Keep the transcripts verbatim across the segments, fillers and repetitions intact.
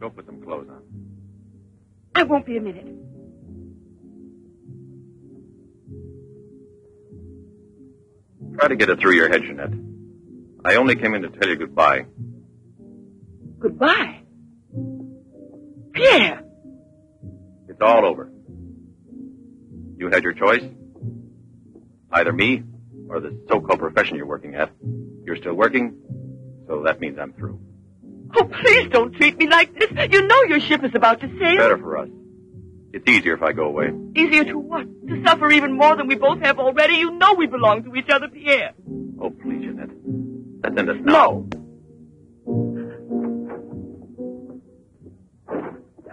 Go put some clothes on. I won't be a minute. Try to get it through your head, Jeanette. I only came in to tell you goodbye. Goodbye? Pierre! It's all over. You had your choice. Either me or the so-called profession you're working at. You're still working, so that means I'm through. Oh, please don't treat me like this. You know your ship is about to sail. Better for us. It's easier if I go away. Easier to what? To suffer even more than we both have already? You know we belong to each other, Pierre. Oh, please, Jeanette. Let's end this now. No.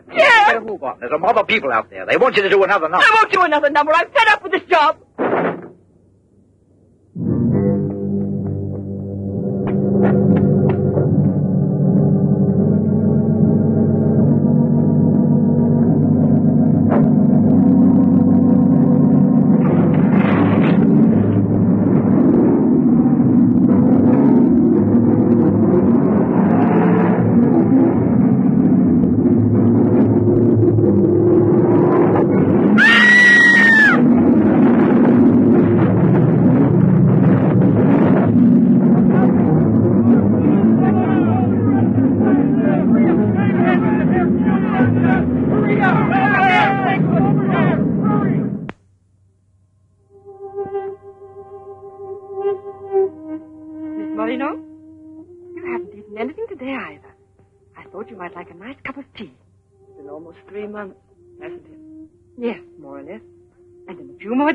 Pierre! Better move on. There's a mob of people out there. They want you to do another number. I won't do another number. I'm fed up with this job.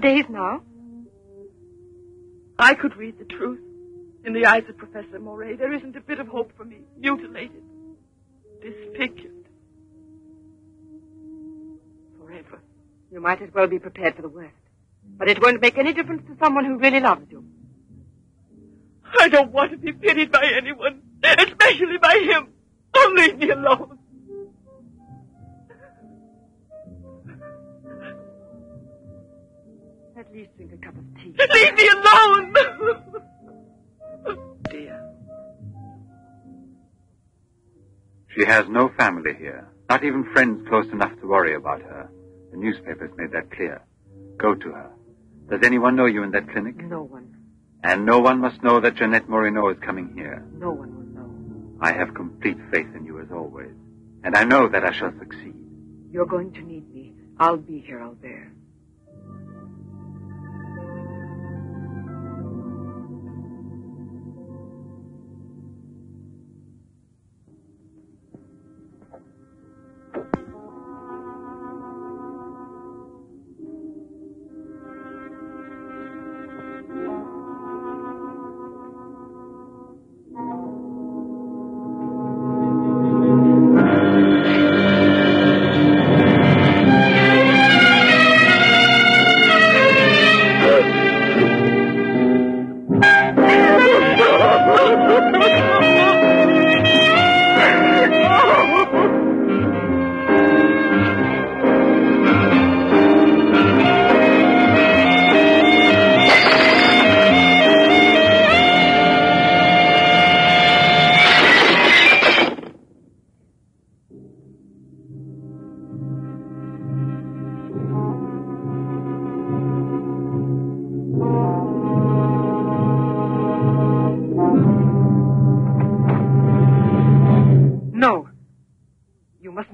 Days now. I could read the truth in the eyes of Professor Marais. There isn't a bit of hope for me. Mutilated. Disfigured. Forever. You might as well be prepared for the worst. But it won't make any difference to someone who really loves you. I don't want to be pitied by anyone, especially by him. Oh, leave me alone. At least drink a cup of tea. Leave me alone! Dear. She has no family here. Not even friends close enough to worry about her. The newspapers made that clear. Go to her. Does anyone know you in that clinic? No one. And no one must know that Jeanette Morineau is coming here. No one will know. I have complete faith in you as always. And I know that I shall succeed. You're going to need me. I'll be here, Albert.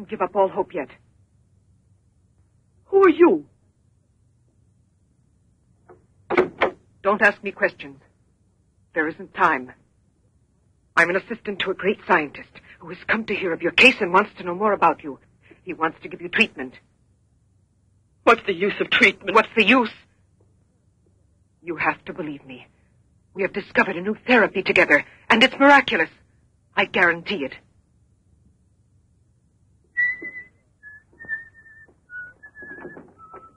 Give up all hope yet. Who are you? Don't ask me questions. There isn't time. I'm an assistant to a great scientist who has come to hear of your case and wants to know more about you. He wants to give you treatment. What's the use of treatment? What's the use? You have to believe me. We have discovered a new therapy together, and it's miraculous. I guarantee it.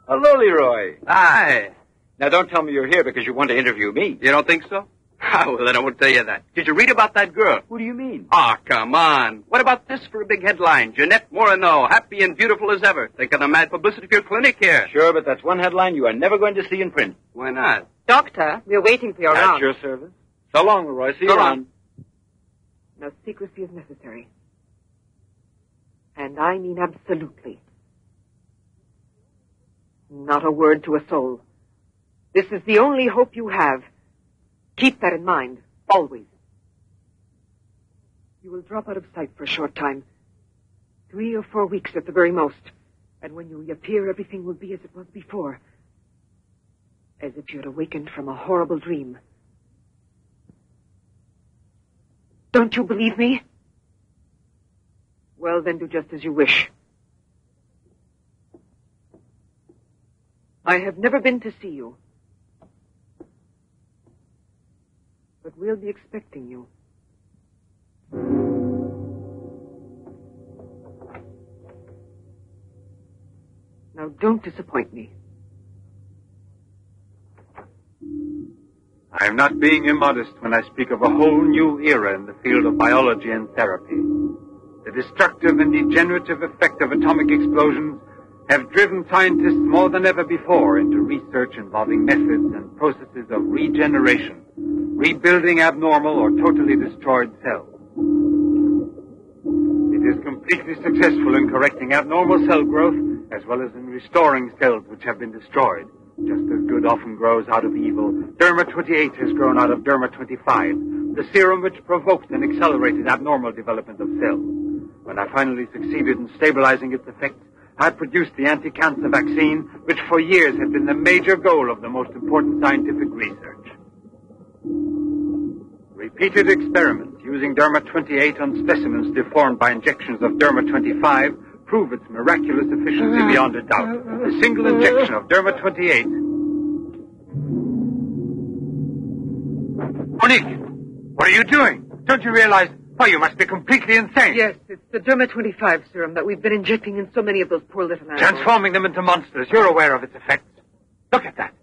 Hello, Leroy. Hi. Now, don't tell me you're here because you want to interview me. You don't think so? Oh, well, then I won't tell you that. Did you read about that girl? Who do you mean? Oh, come on. What about this for a big headline? Jeanette Morineau, happy and beautiful as ever. Think of the mad publicity for your clinic here. Sure, but that's one headline you are never going to see in print. Why not? Doctor, we're waiting for your round. At your service. So long, Leroy. See you around. No secrecy is necessary. and I mean absolutely. Not a word to a soul. This is the only hope you have. Keep that in mind, always. You will drop out of sight for a short time, three or four weeks at the very most, and when you reappear, everything will be as it was before, as if you had awakened from a horrible dream. Don't you believe me? Well, then do just as you wish. I have never been to see you, but we'll be expecting you. Now, don't disappoint me. I am not being immodest when I speak of a whole new era in the field of biology and therapy. The destructive and degenerative effect of atomic explosions have driven scientists more than ever before into research involving methods and processes of regeneration, rebuilding abnormal or totally destroyed cells. It is completely successful in correcting abnormal cell growth as well as in restoring cells which have been destroyed. Just as good often grows out of evil, Derma twenty-eight has grown out of Derma twenty-five, the serum which provoked and accelerated abnormal development of cells. When I finally succeeded in stabilizing its effects, I produced the anti-cancer vaccine, which for years had been the major goal of the most important scientific research. Repeated experiments using Derma twenty-eight on specimens deformed by injections of Derma twenty-five prove its miraculous efficiency beyond a doubt. A single injection of Derma twenty-eight... Monique, what are you doing? Don't you realize... Oh, you must be completely insane. Yes, it's the Derma twenty-five serum that we've been injecting in so many of those poor little animals. Transforming them into monsters. You're aware of its effects. Look at that.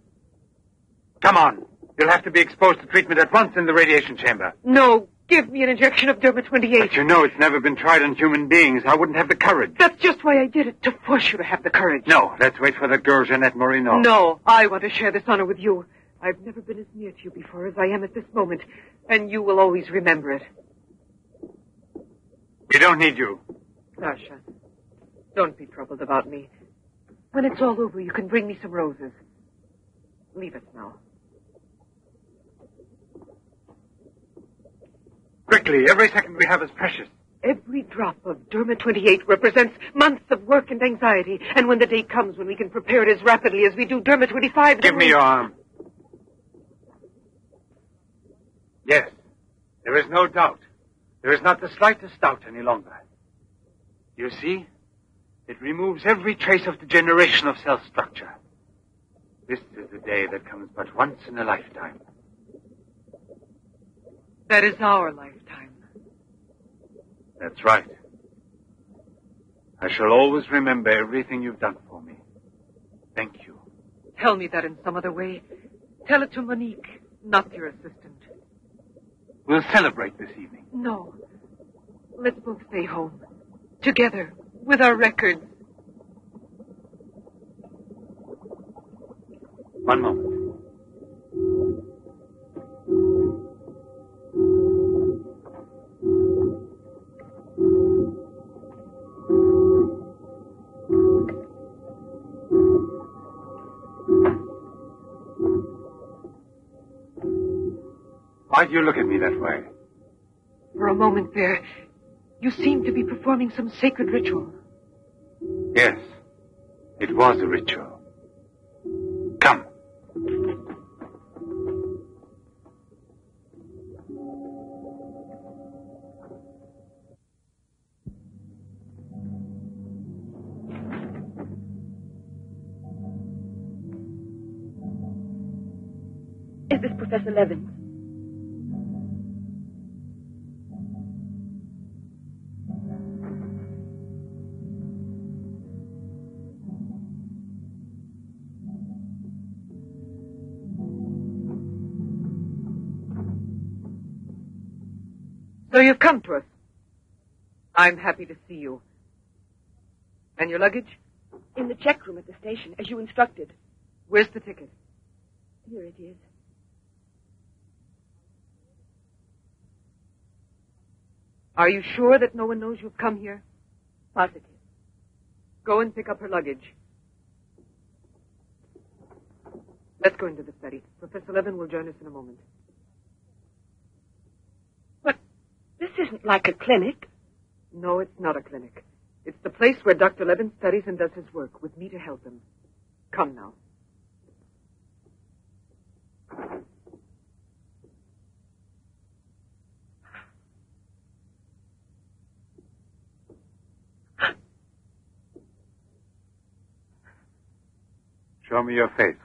Come on. You'll have to be exposed to treatment at once in the radiation chamber. No, give me an injection of Derma twenty-eight. But you know it's never been tried on human beings. I wouldn't have the courage. That's just why I did it, to force you to have the courage. No, let's wait for the girl Jeanette Morineau. No, I want to share this honor with you. I've never been as near to you before as I am at this moment, and you will always remember it. We don't need you. Sasha, don't be troubled about me. When it's all over, you can bring me some roses. Leave us now. Quickly, every second we have is precious. Every drop of Derma twenty-eight represents months of work and anxiety, and when the day comes when we can prepare it as rapidly as we do Derma twenty-five... Give me your arm. Yes, there is no doubt. There is not the slightest doubt any longer. You see, it removes every trace of degeneration of cell structure. This is a day that comes but once in a lifetime. That is our lifetime. That's right. I shall always remember everything you've done for me. Thank you. Tell me that in some other way. Tell it to Monique, not your assistant. We'll celebrate this evening. No. Let's both stay home. Together, with our records. One moment. Why do you look at me that way? For a moment, Pierre, you seemed to be performing some sacred ritual. Yes, it was a ritual. Come. Is this Professor Levin? So you've come to us. I'm happy to see you. And your luggage? In the check room at the station, as you instructed. Where's the ticket? Here it is. Are you sure that no one knows you've come here? Positive. Go and pick up her luggage. Let's go into the study. Professor Levin will join us in a moment. But this isn't like a clinic. No, it's not a clinic. It's the place where Doctor Levin studies and does his work, with me to help him. Come now. Show me your face.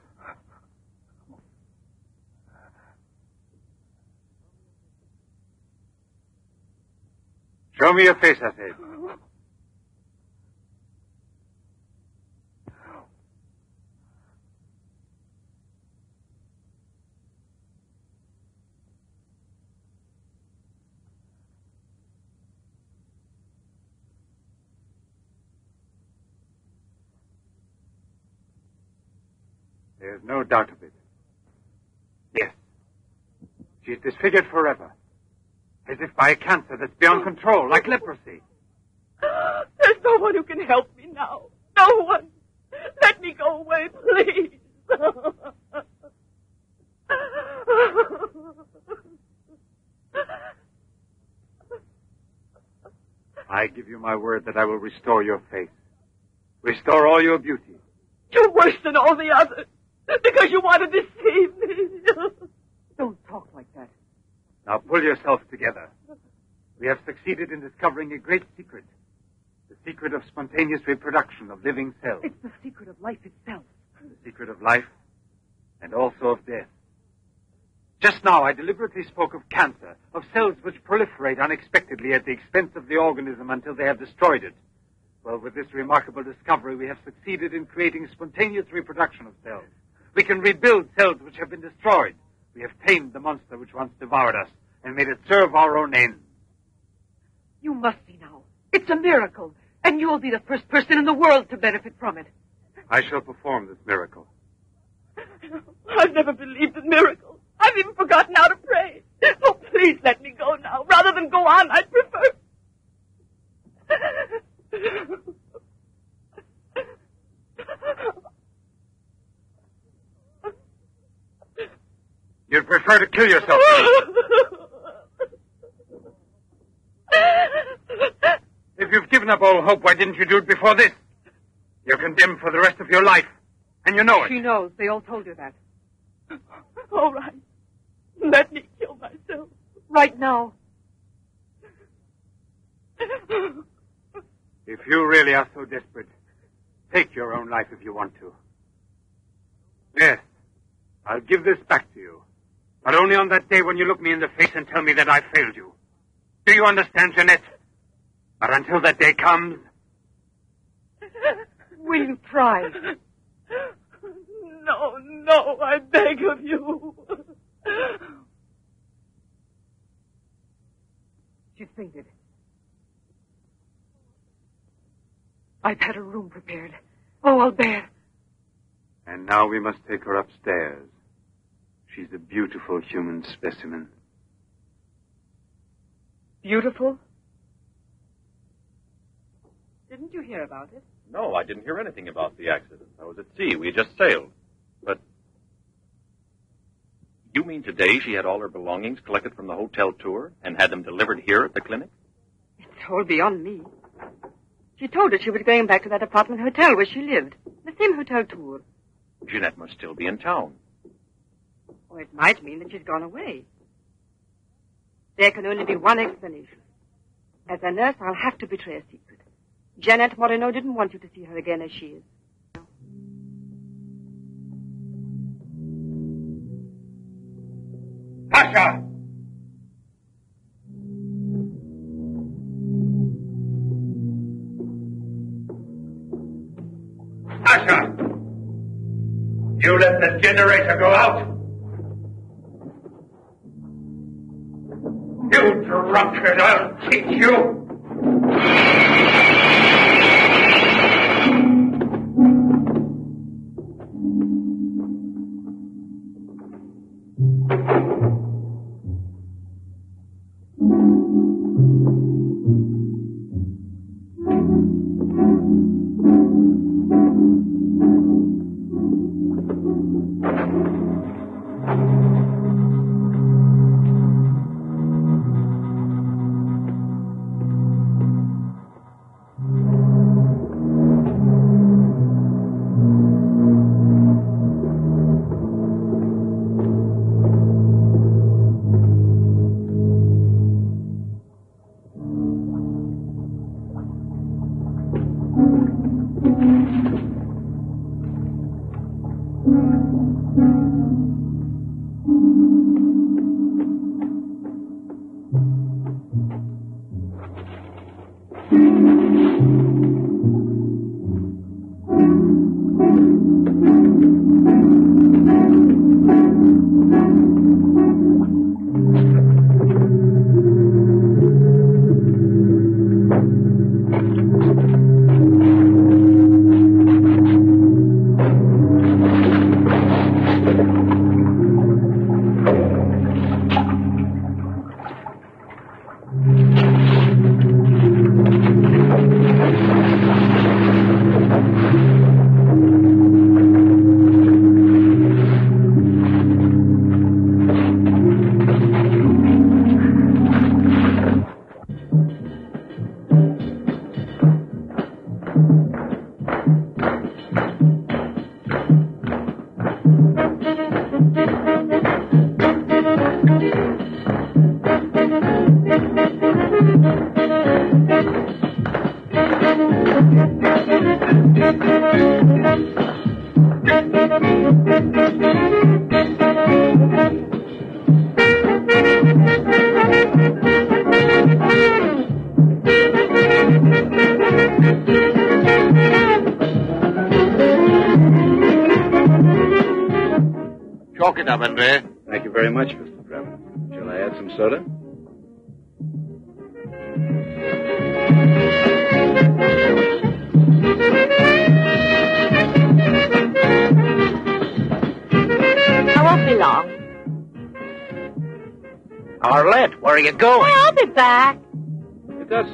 Show me your face, I said. There's no doubt of it. Yes. She's disfigured forever. As if by a cancer that's beyond control, like leprosy. There's no one who can help me now. No one. Let me go away, please. I give you my word that I will restore your face. Restore all your beauty. You're worse than all the others. Because you want to deceive me. Don't talk like that. Now pull yourself together. We have succeeded in discovering a great secret. The secret of spontaneous reproduction of living cells. It's the secret of life itself. The secret of life and also of death. Just now I deliberately spoke of cancer, of cells which proliferate unexpectedly at the expense of the organism until they have destroyed it. Well, with this remarkable discovery, we have succeeded in creating spontaneous reproduction of cells. We can rebuild cells which have been destroyed. We have tamed the monster which once devoured us and made it serve our own ends. You must see now. It's a miracle, and you will be the first person in the world to benefit from it. I shall perform this miracle. I've never believed in miracles. I've even forgotten how to pray. Oh, please let me go now. Rather than go on, I'd prefer... You'd prefer to kill yourself. If you've given up all hope, why didn't you do it before this? You're condemned for the rest of your life, and you know it. She knows. They all told her that. All right. Let me kill myself. Right now. If you really are so desperate, take your own life if you want to. Yes, I'll give this back to you. But only on that day when you look me in the face and tell me that I failed you. Do you understand, Jeanette? But until that day comes... We'll try. No, no, I beg of you. She's fainted. I've had her room prepared. Oh, Albert. And now we must take her upstairs. She's a beautiful human specimen. Beautiful? Didn't you hear about it? No, I didn't hear anything about the accident. I was at sea. We had just sailed. But you mean today she had all her belongings collected from the hotel tour and had them delivered here at the clinic? It's all beyond me. She told us she was going back to that apartment hotel where she lived. The same hotel tour. Jeanette must still be in town. Oh, it might mean that she's gone away. There can only be one explanation. As a nurse, I'll have to betray a secret. Jeanette Morineau didn't want you to see her again as she is. Sasha! Sasha! You let the generator go out? You drunkard, I'll teach you!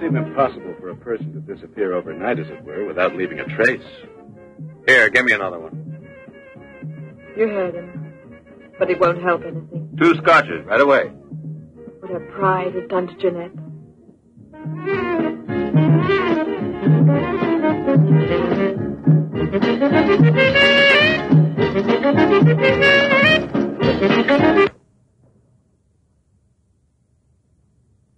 Impossible for a person to disappear overnight, as it were, without leaving a trace. Here, give me another one. You heard him. But it won't help anything. Two scotches, right away. What her pride has done to Jeanette.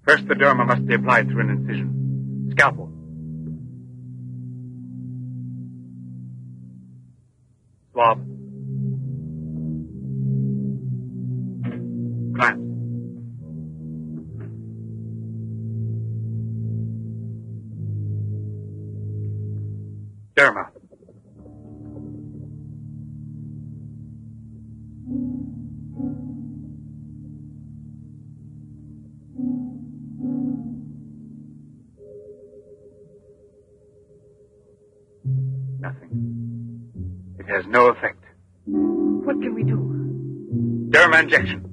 First, the derma must be applied through an incision. Scalpel. Swab. Clamp. Derma. It has no effect. What can we do? Derma injection.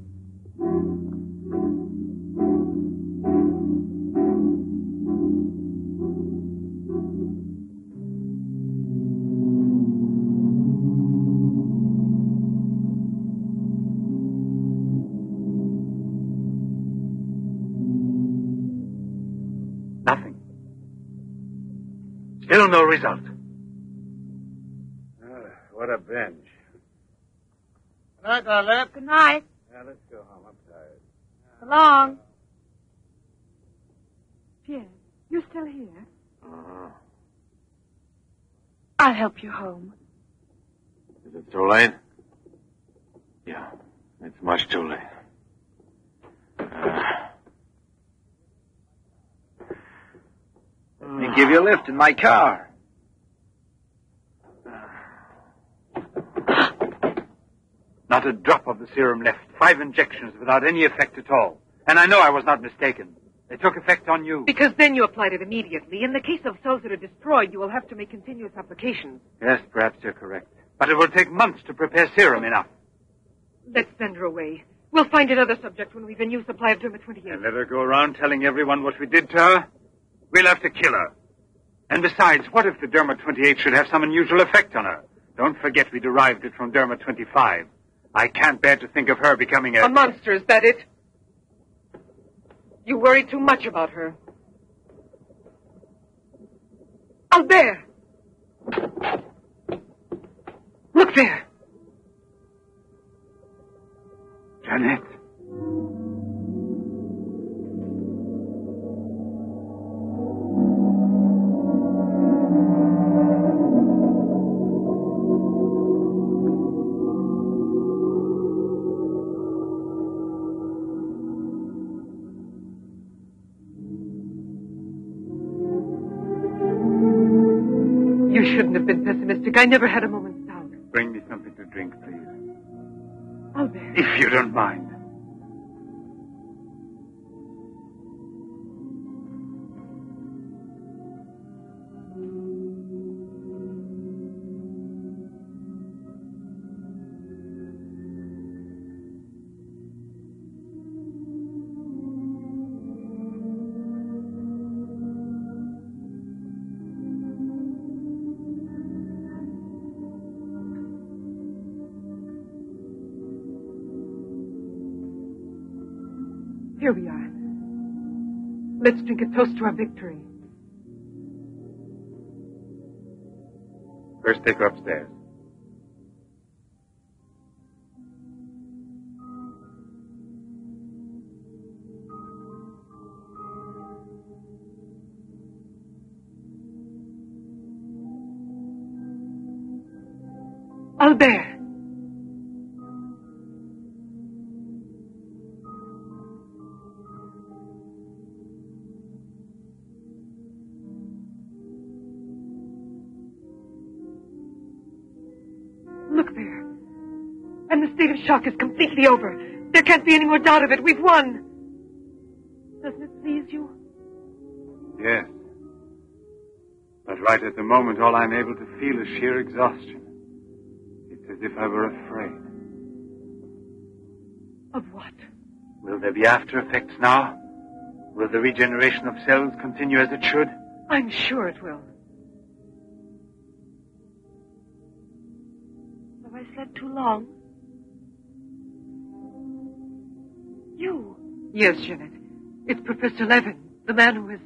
Nothing. Still no result. Bench. Good night, Darlette. Good night. Yeah, let's go home. I'm tired. So long. Pierre, you're still here? Uh-huh. I'll help you home. Is it too late? Yeah, it's much too late. Uh, Let me give you a lift in my car. Not a drop of the serum left. Five injections without any effect at all. And I know I was not mistaken. They took effect on you. Because then you applied it immediately. In the case of cells that are destroyed, you will have to make continuous applications. Yes, perhaps you're correct. But it will take months to prepare serum enough. Let's send her away. We'll find another subject when we've a new supply of Derma twenty-eight. And let her go around telling everyone what we did to her? We'll have to kill her. And besides, what if the Derma twenty-eight should have some unusual effect on her? Don't forget we derived it from Derma twenty-five. I can't bear to think of her becoming a... A monster, is that it? You worry too much about her. Albert! Look there! Jeanette. You shouldn't have been pessimistic. I never had a moment's doubt. Bring me something to drink, please. Albert. If you don't mind. Here we are. Let's drink a toast to our victory. First, take her upstairs. Albert. Shock is completely over. There can't be any more doubt of it. We've won. Doesn't it please you? Yes. But right at the moment, all I'm able to feel is sheer exhaustion. It's as if I were afraid. Of what? Will there be after effects now? Will the regeneration of cells continue as it should? I'm sure it will. Have I slept too long? You? Yes, Jeanette. It's Professor Levin, the man who has...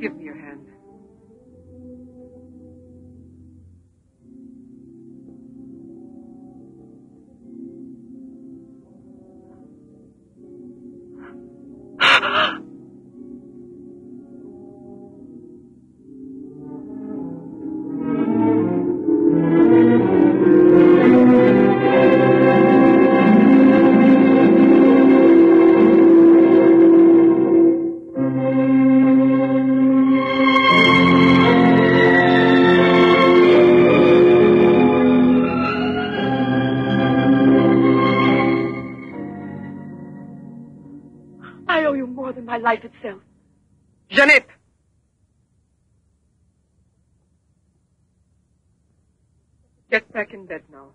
Give me your hand. Life itself. Jeanette! Get back in bed now.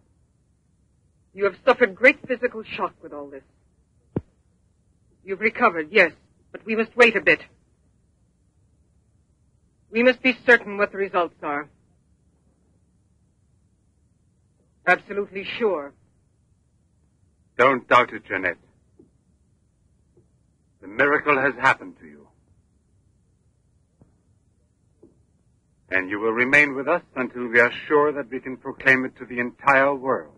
You have suffered great physical shock with all this. You've recovered, yes, but we must wait a bit. We must be certain what the results are. Absolutely sure. Don't doubt it, Jeanette. The miracle has happened to you. And you will remain with us until we are sure that we can proclaim it to the entire world.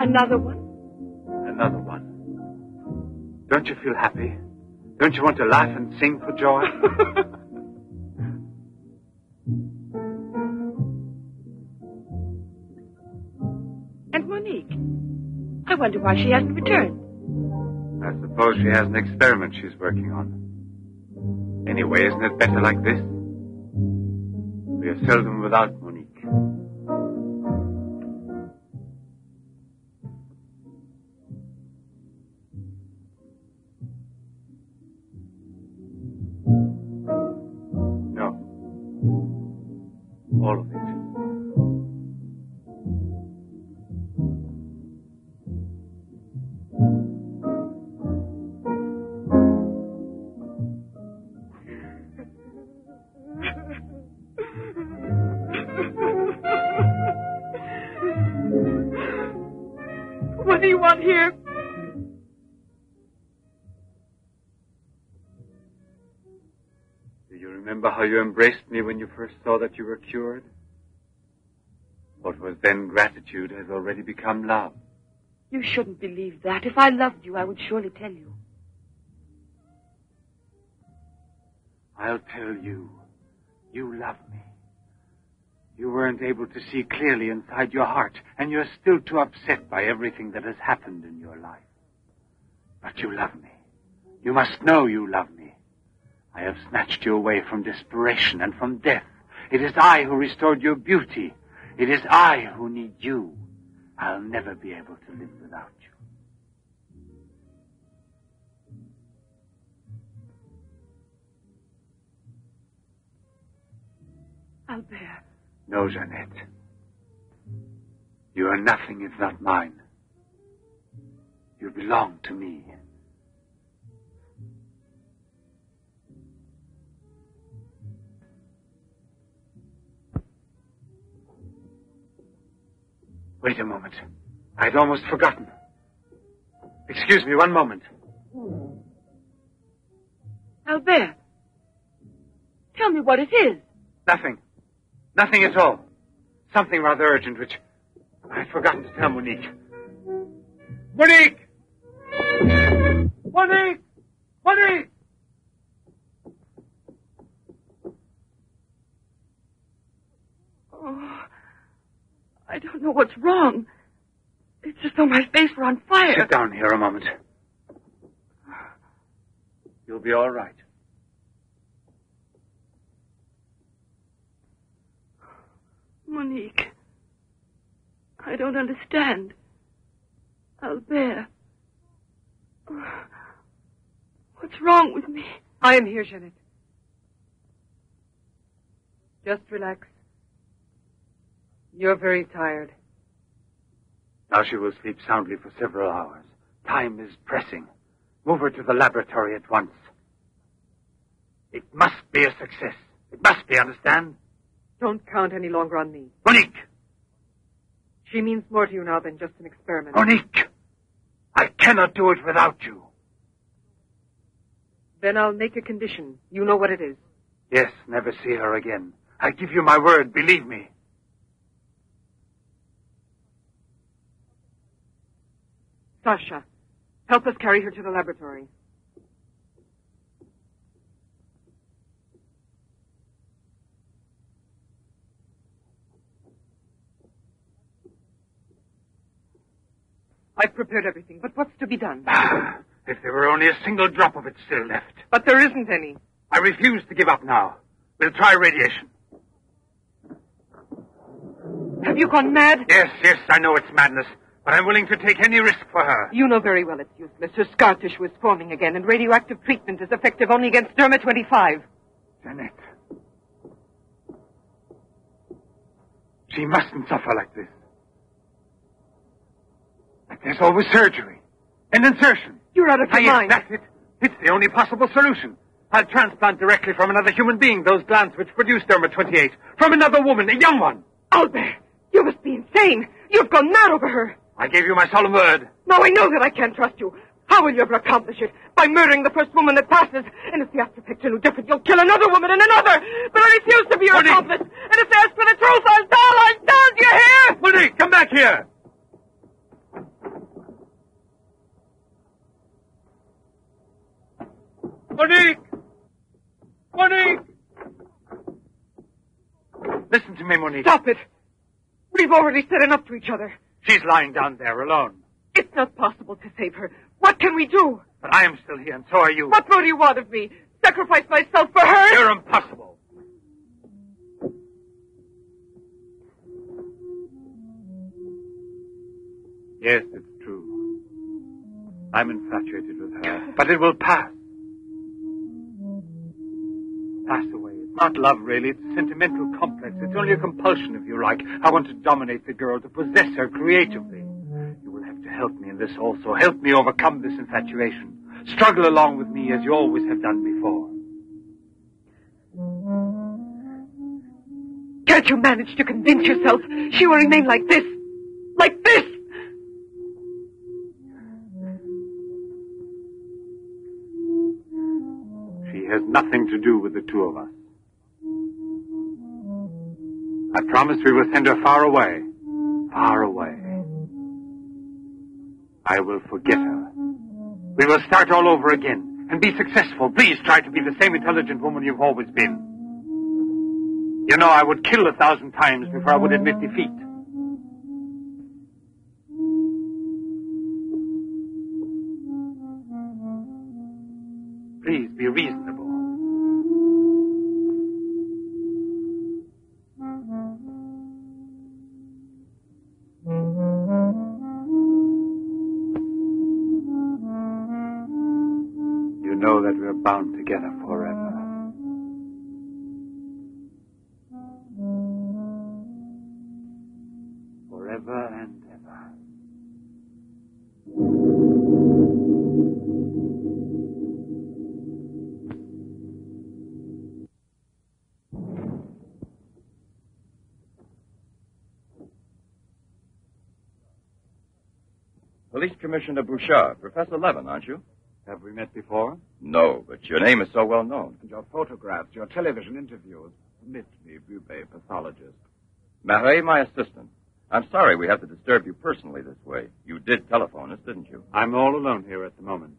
Another one? Another one. Don't you feel happy? Don't you want to laugh and sing for joy? And Monique? I wonder why she hasn't returned. I suppose she has an experiment she's working on. Anyway, isn't it better like this? We are seldom without Monique. You embraced me when you first saw that you were cured. What was then gratitude has already become love. You shouldn't believe that. If I loved you, I would surely tell you. I'll tell you. You love me. You weren't able to see clearly inside your heart, and you're still too upset by everything that has happened in your life. But you love me. You must know you love me. I have snatched you away from desperation and from death. It is I who restored your beauty. It is I who need you. I'll never be able to live without you. Albert. No, Jeanette. You are nothing if not mine. You belong to me. Wait a moment. I'd almost forgotten. Excuse me one moment. Albert, tell me what it is. Nothing. Nothing at all. Something rather urgent, which I'd forgotten to tell Monique. Monique! Monique! Monique! Oh, I don't know what's wrong. It's just though my face were on fire. Sit down here a moment. You'll be all right. Monique, I don't understand. Albert, what's wrong with me? I am here, Jeanette. Just relax. You're very tired. Now she will sleep soundly for several hours. Time is pressing. Move her to the laboratory at once. It must be a success. It must be, understand? Don't count any longer on me. Monique! She means more to you now than just an experiment. Monique! I cannot do it without you. Then I'll make a condition. You know what it is. Yes, never see her again. I give you my word, believe me. Sasha, help us carry her to the laboratory. I've prepared everything, but what's to be done? Ah, if there were only a single drop of it still left. But there isn't any. I refuse to give up now. We'll try radiation. Have you gone mad? Yes, yes, I know it's madness, but I'm willing to take any risk for her. You know very well it's useless. Her scar tissue is forming again, and radioactive treatment is effective only against Derma twenty-five. Jeanette. She mustn't suffer like this. There's always surgery and insertion. You're out of your mind. Yes, that's it. It's the only possible solution. I'll transplant directly from another human being those glands which produce Derma twenty-eight. From another woman, a young one. Albert, you must be insane. You've gone mad over her. I gave you my solemn word. Now I know that I can't trust you. How will you ever accomplish it? By murdering the first woman that passes. And if the aspect are no different, you'll kill another woman and another. But I refuse to be your accomplice. And if they ask for the truth, I'll tell. I'll tell. Do you hear? Monique, come back here. Monique! Monique! Listen to me, Monique. Stop it. We've already said enough to each other. She's lying down there alone. It's not possible to save her. What can we do? But I am still here, and so are you. What more do you want of me? Sacrifice myself for her? You're impossible. Yes, it's true. I'm infatuated with her, but it will pass. Pass away. It's not love, really. It's a sentimental complex. It's only a compulsion, if you like. I want to dominate the girl, to possess her creatively. You will have to help me in this also. Help me overcome this infatuation. Struggle along with me as you always have done before. Can't you manage to convince yourself she will remain like this? Like this? Has nothing to do with the two of us. I promised we will send her far away. Far away. I will forget her. We will start all over again. and be successful. Please try to be the same intelligent woman you've always been. You know, I would kill a thousand times before I would admit defeat. Please be reasonable. Bound together forever. Forever and ever. Police Commissioner Bouchard, Professor Levin, aren't you? Have we met before? No, but your name is so well known. And your photographs, your television interviews. Permit me, Bube, pathologist. Marais, my assistant. I'm sorry we have to disturb you personally this way. You did telephone us, didn't you? I'm all alone here at the moment.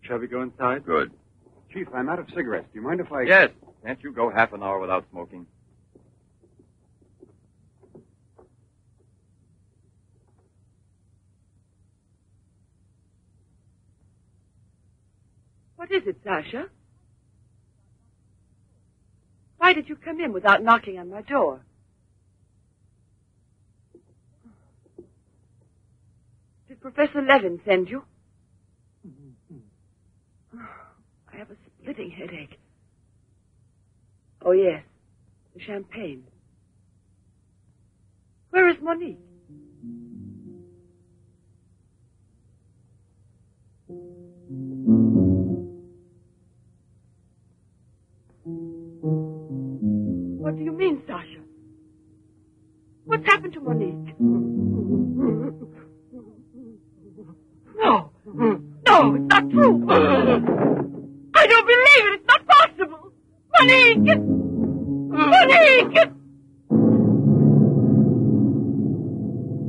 Shall we go inside? Good. Chief, I'm out of cigarettes. Do you mind if I... Yes. Can't you go half an hour without smoking? What is it, Sasha? Why did you come in without knocking on my door? Did Professor Levin send you? Oh, I have a splitting headache. Oh, yes, the champagne. Where is Monique? What do you mean, Sasha? What's happened to Monique? No. No, it's not true. I don't believe it. It's not possible. Monique! It's... Monique! It's...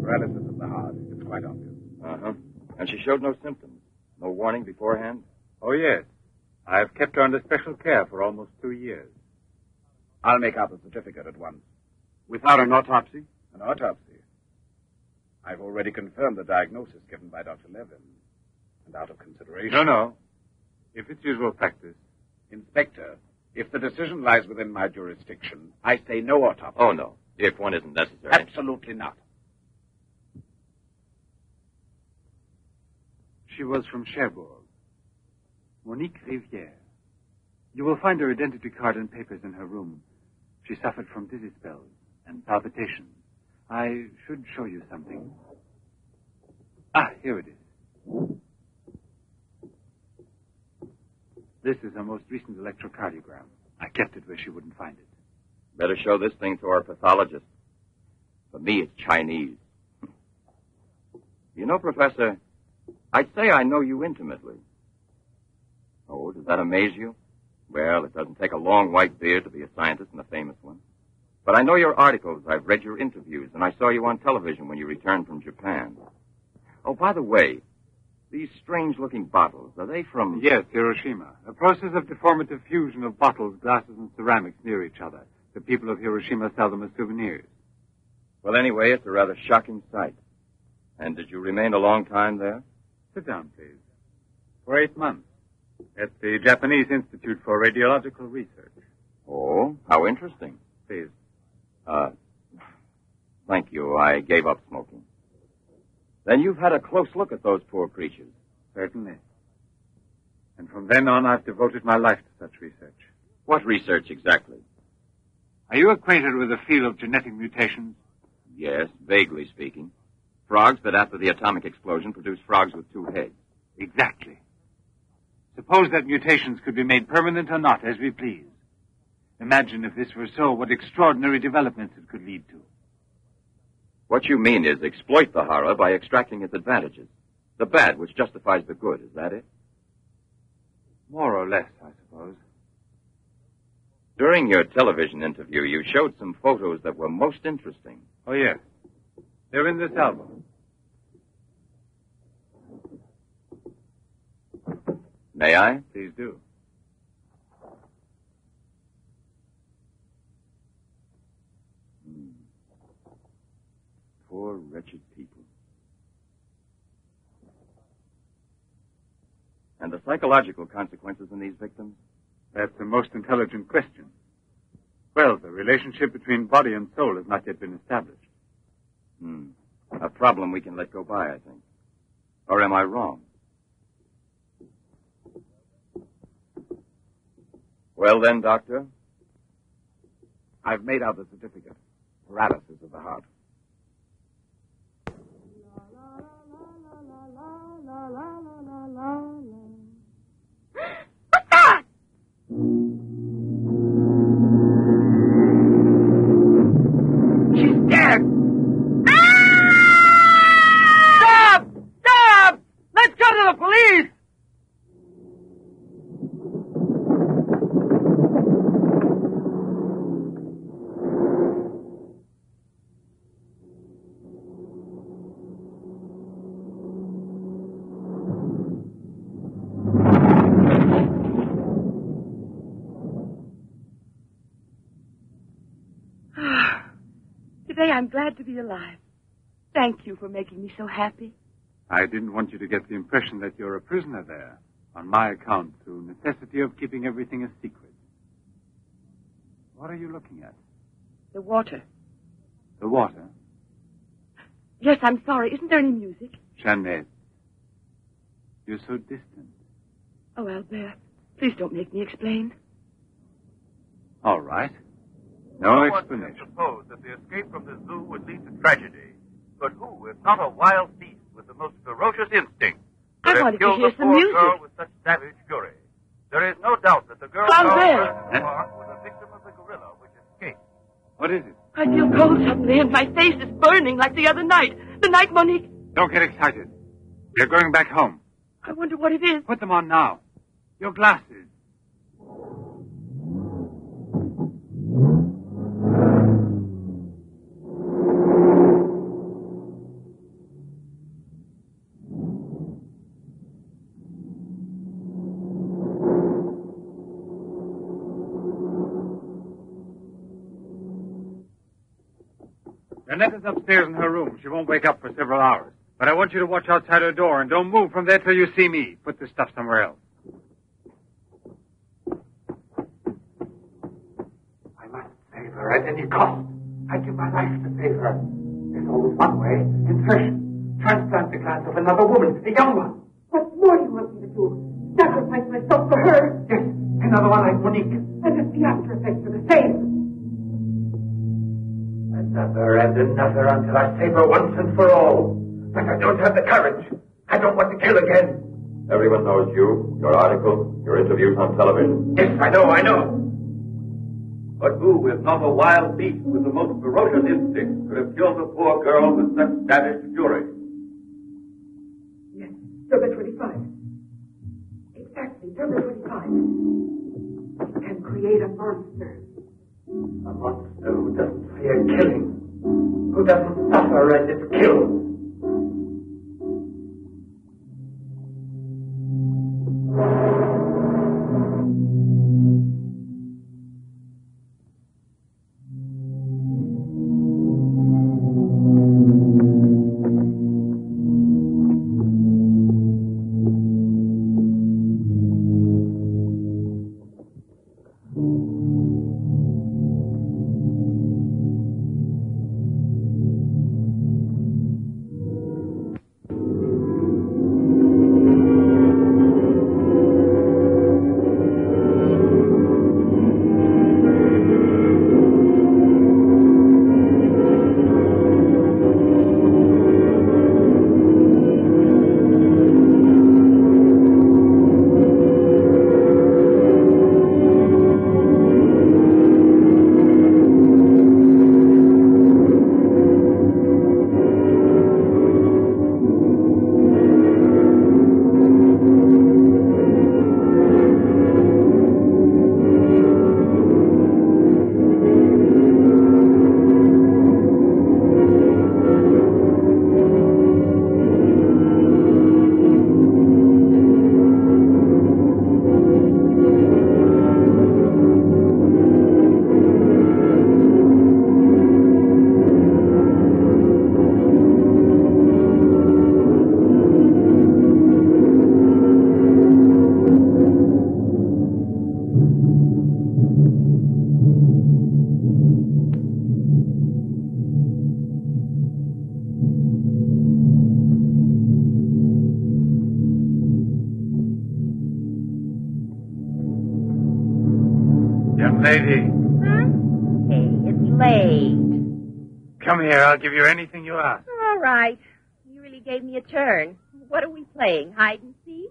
Paralysis of the heart. It's quite obvious. Uh-huh. And she showed no symptoms? No warning beforehand? Oh, yes. I've kept her under special care for almost two years. I'll make out the certificate at once. Without an autopsy? An autopsy? I've already confirmed the diagnosis given by Doctor Levin. And out of consideration... No, no. If it's usual practice. Inspector, if the decision lies within my jurisdiction, I say no autopsy. Oh, no. If one isn't necessary. Absolutely not. She was from Cherbourg. Monique Riviere. You will find her identity card and papers in her room. She suffered from dizzy spells and palpitations. I should show you something. Ah, here it is. This is her most recent electrocardiogram. I kept it where she wouldn't find it. Better show this thing to our pathologist. For me, it's Chinese. You know, Professor, I'd say I know you intimately. Oh, does that amaze you? Well, it doesn't take a long white beard to be a scientist and a famous one. But I know your articles, I've read your interviews, and I saw you on television when you returned from Japan. Oh, by the way, these strange-looking bottles, are they from... Yes, Hiroshima. A process of deformative fusion of bottles, glasses, and ceramics near each other. The people of Hiroshima sell them as souvenirs. Well, anyway, it's a rather shocking sight. And did you remain a long time there? Sit down, please. For eight months. At the Japanese Institute for Radiological Research. Oh, how interesting. Please. Uh, thank you. I gave up smoking. Then you've had a close look at those poor creatures. Certainly. And from then on, I've devoted my life to such research. What research exactly? Are you acquainted with the field of genetic mutations? Yes, vaguely speaking. Frogs that after the atomic explosion produce frogs with two heads. Exactly. Suppose that mutations could be made permanent or not, as we please. Imagine if this were so, what extraordinary developments it could lead to. What you mean is exploit the horror by extracting its advantages. The bad which justifies the good, is that it? More or less, I suppose. During your television interview, you showed some photos that were most interesting. Oh, yes. They're in this album. May I? Please do. Hmm. Poor, wretched people. And the psychological consequences in these victims? That's the most intelligent question. Well, the relationship between body and soul has not yet been established. Hmm. A problem we can let go by, I think. Or am I wrong? Well then, Doctor? I've made out the certificate. Paralysis of the heart. I'm glad to be alive. Thank you for making me so happy. I didn't want you to get the impression that you're a prisoner there, on my account, through necessity of keeping everything a secret. What are you looking at? The water. The water? Yes, I'm sorry. Isn't there any music? Jeanette, you're so distant. Oh, Albert, please don't make me explain. All right. No explanation. No one could suppose that the escape from the zoo would lead to tragedy. But who, if not a wild beast with the most ferocious instinct, could I have killed the poor music. girl with such savage fury? There is no doubt that the girl in the park was a victim of the gorilla which escaped. What is it? I feel cold suddenly, and my face is burning like the other night. The night, Monique. Don't get excited. You're going back home. I wonder what it is. Put them on now. Your glasses. Jeanette is upstairs in her room. She won't wake up for several hours. But I want you to watch outside her door and don't move from there till you see me. Put this stuff somewhere else. I must save her at any cost. I'd give my life to save her. There's always one way. Insertion. Transplant the glands of another woman, a young one. What more do you want me to do? Sacrifice myself for her? Yes, another one like Monique. And if the after effects are the same. Another and another until I save her once and for all. But I don't have the courage. I don't want to kill again. Everyone knows you, your article, your interviews on television. Yes, I know, I know. But who, if not a wild beast with the most ferocious instinct, could have killed a poor girl with such savage fury? Yes, Derma twenty-five. Exactly, Derma twenty-five. It can create a monster. A monster who doesn't fear killing, who doesn't suffer and is killed. Young lady. Huh? Hey, it's late. Come here. I'll give you anything you ask. All right. You really gave me a turn. What are we playing? Hide and seek?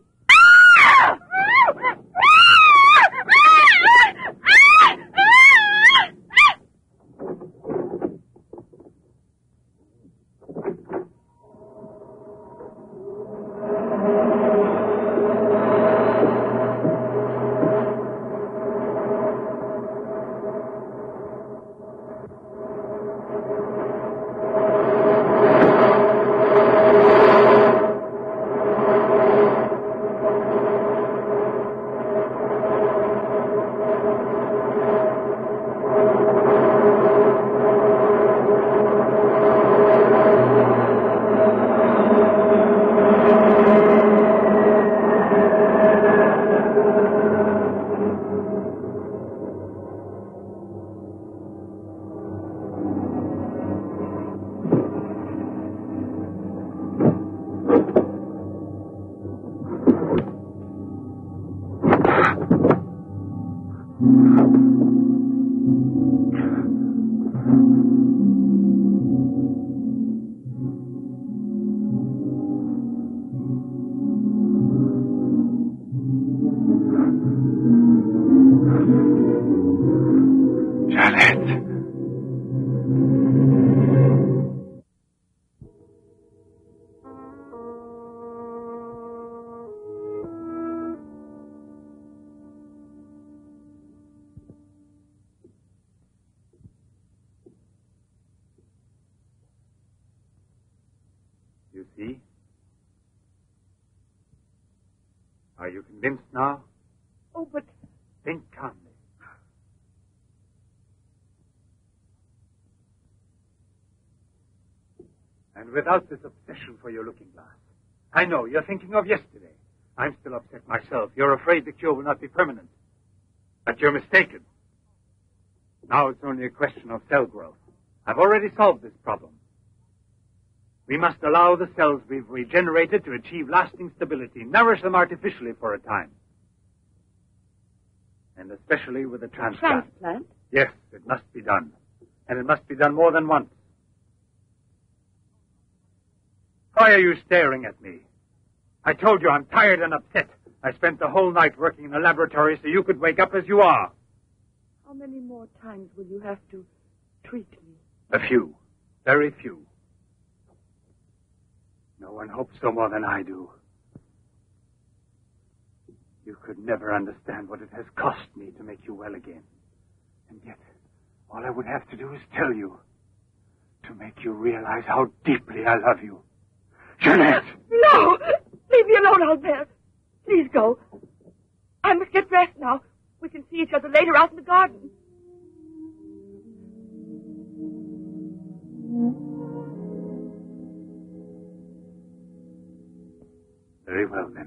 Are you convinced now? Oh, but... Think calmly. And without this obsession for your looking glass. I know, you're thinking of yesterday. I'm still upset myself. You're afraid the cure will not be permanent. But you're mistaken. Now it's only a question of cell growth. I've already solved this problem. We must allow the cells we've regenerated to achieve lasting stability, nourish them artificially for a time. And especially with a transplant. Transplant? Yes, it must be done. And it must be done more than once. Why are you staring at me? I told you I'm tired and upset. I spent the whole night working in the laboratory so you could wake up as you are. How many more times will you have to treat me? A few. Very few. No one hopes so more than I do. You could never understand what it has cost me to make you well again. And yet, all I would have to do is tell you. To make you realize how deeply I love you. Jeanette! No! Leave me alone, Albert. Please go. I must get dressed now. We can see each other later out in the garden. Very well, then.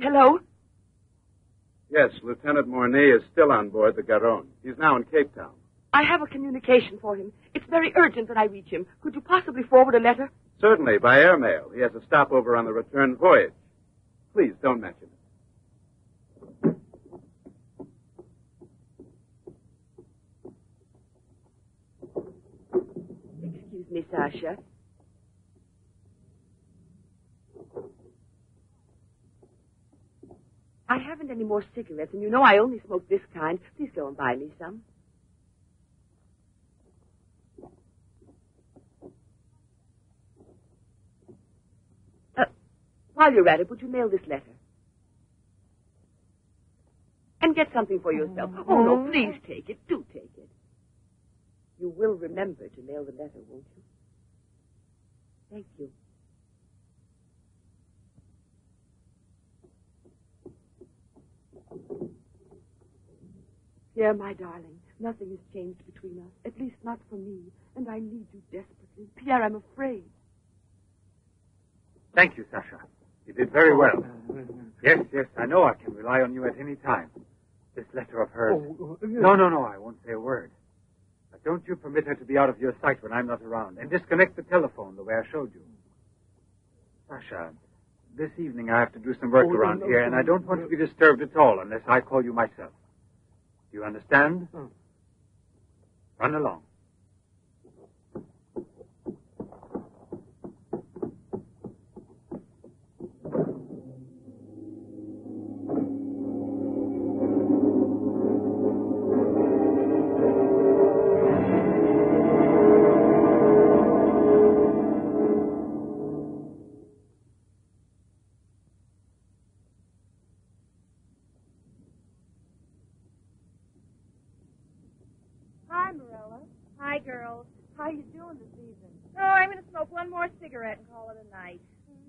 Hello? Yes, Lieutenant Morineau is still on board the Garonne. He's now in Cape Town. I have a communication for him. It's very urgent that I reach him. Could you possibly forward a letter? Certainly, by airmail. He has a stopover on the return voyage. Please, don't mention it. Excuse me, Sasha. I haven't any more cigarettes, and you know I only smoke this kind. Please go and buy me some. Uh, while you're at it, would you mail this letter? And get something for yourself. Oh, no, please take it. Do take it. You will remember to mail the letter, won't you? Thank you. Dear, my darling, Nothing has changed between us, at least not for me. And I need you desperately. Pierre, I'm afraid. Thank you, Sasha. You did very well. Yes, yes, I know I can rely on you at any time. This letter of hers... Oh, yes. No, no, no, I won't say a word. But don't you permit her to be out of your sight when I'm not around. And disconnect the telephone the way I showed you. Sasha, this evening I have to do some work oh, around no, here, no, and I don't want no. to be disturbed at all unless I call you myself. Do you understand? Mm. Run along.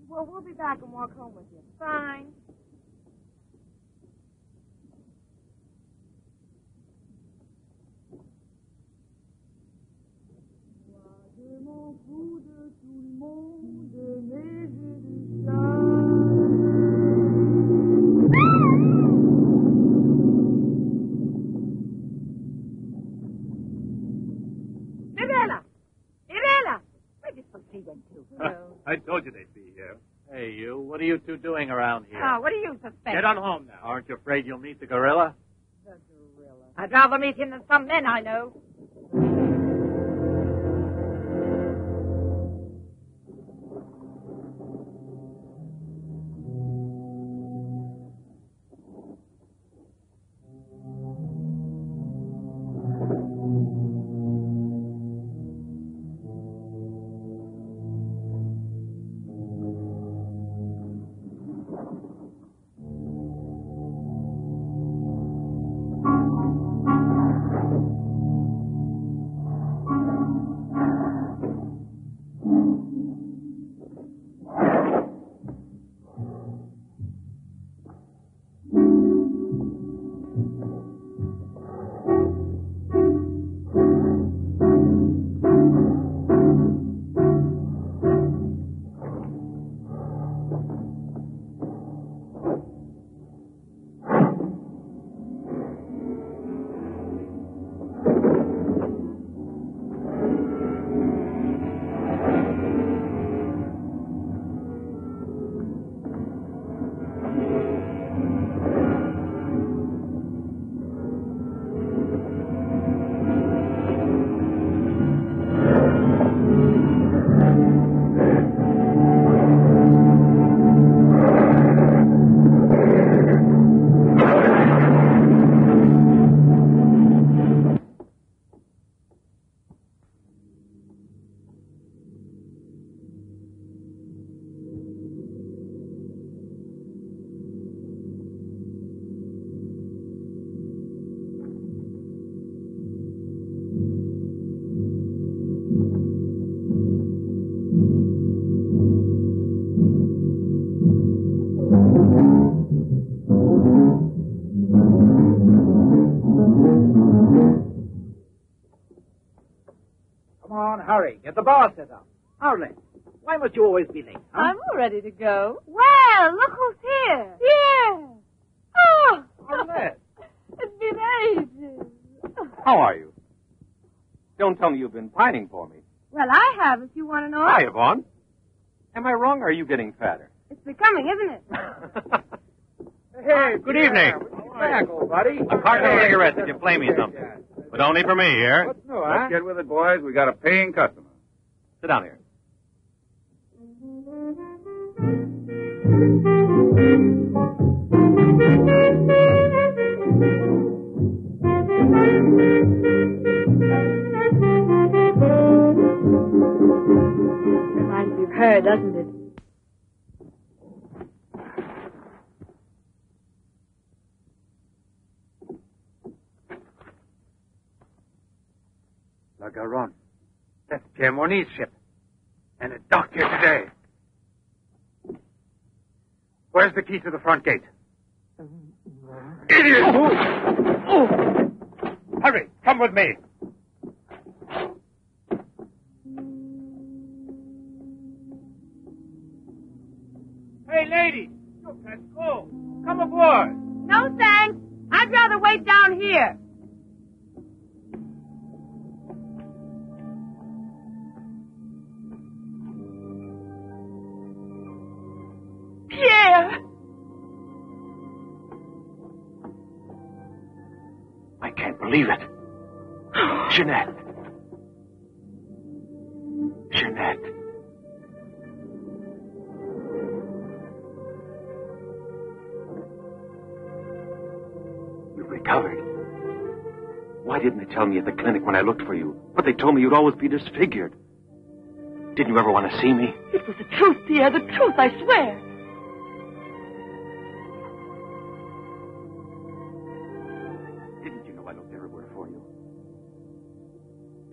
Well, we'll be back and walk home with you. Fine. Mirella! Mirella! Where did they go to? I told you they'd be here. Hey, you. What are you two doing around here? Oh, what do you suspect? Get on home now. Aren't you afraid you'll meet the gorilla? The gorilla. I'd rather meet him than some men I know. Get the bar set up. Hurry. Why must you always be late? Huh? I'm all ready to go. Well, look who's here. Yeah. Oh. Jeanette. It's been ages. How are you? Don't tell me you've been pining for me. Well, I have, if you want to know. Hi, Yvonne. Am I wrong, or are you getting fatter? It's becoming, isn't it? Hey, good yeah. evening. Back, old buddy. A carton of cigarettes if you play me something. But only for me, here. What's new, huh? Let's get with it, boys. We got a paying customer. Sit down here. Reminds me of her, doesn't it? La Garonne. That's Pierre Monet's ship. And it docked here today. Where's the key to the front gate? Um, Idiot! Oh. Oh. Hurry, come with me. Hey, lady, you can't go. Come aboard. No, thanks. I'd rather wait down here. Pierre! I can't believe it. Jeanette. Jeanette. You've recovered. Why didn't they tell me at the clinic when I looked for you? But they told me you'd always be disfigured. Didn't you ever want to see me? It was the truth, Pierre, the truth, I swear.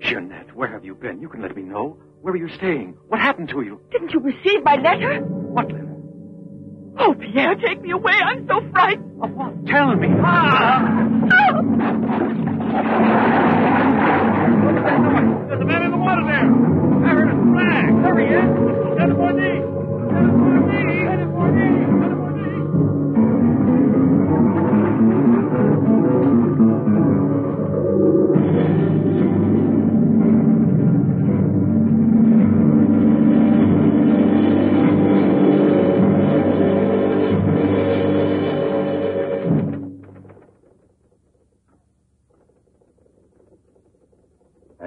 Jeanette, where have you been? You can let me know. Where were you staying? What happened to you? Didn't you receive my letter? What letter? Oh, Pierre, take me away. I'm so frightened. Of what? Tell me. Ah! Oh! There's a man in the water there. I heard a flag. There he is. Lieutenant Morineau. Lieutenant Morineau. Lieutenant Morineau. Lieutenant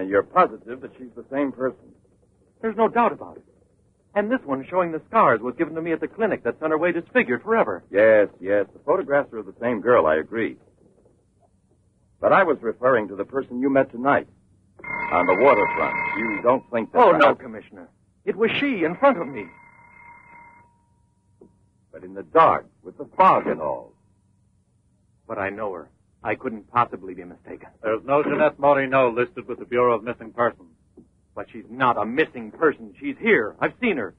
You're positive that she's the same person? There's no doubt about it. And this one showing the scars was given to me at the clinic that's on her way disfigured forever. Yes, yes. The photographs are of the same girl, I agree. But I was referring to the person you met tonight on the waterfront. You don't think that... Oh, no, Commissioner. It was she in front of me. But in the dark, with the fog and all. But I know her. I couldn't possibly be mistaken. There's no Jeanette Morineau listed with the Bureau of Missing Persons. But she's not a missing person. She's here. I've seen her.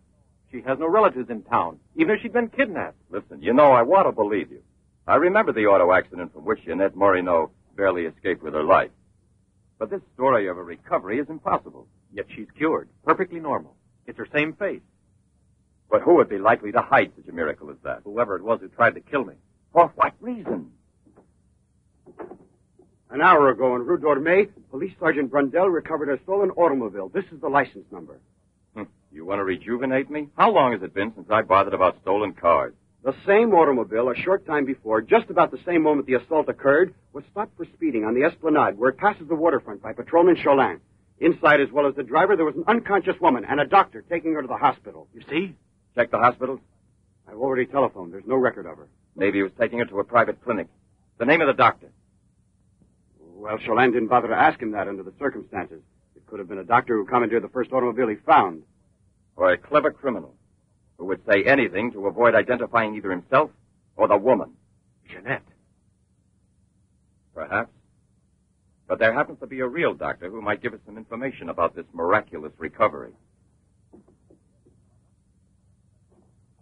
She has no relatives in town, even if she'd been kidnapped. Listen, you know, I want to believe you. I remember the auto accident from which Jeanette Morineau barely escaped with her life. But this story of a recovery is impossible. Yet she's cured, perfectly normal. It's her same face. But who would be likely to hide such a miracle as that? Whoever it was who tried to kill me. For what reason? An hour ago in Rue Dorme, Police Sergeant Brundell recovered a stolen automobile. This is the license number. Hm. You want to rejuvenate me? How long has it been since I bothered about stolen cars? The same automobile, a short time before, just about the same moment the assault occurred, was stopped for speeding on the Esplanade, where it passes the waterfront, by Patrolman Cholin. Inside, as well as the driver, there was an unconscious woman and a doctor taking her to the hospital. You see? Check the hospital. I've already telephoned. There's no record of her. Maybe he was taking her to a private clinic. The name of the doctor. Well, Cholin didn't bother to ask him that under the circumstances. It could have been a doctor who commandeered the first automobile he found. Or a clever criminal who would say anything to avoid identifying either himself or the woman. Jeanette. Perhaps. But there happens to be a real doctor who might give us some information about this miraculous recovery.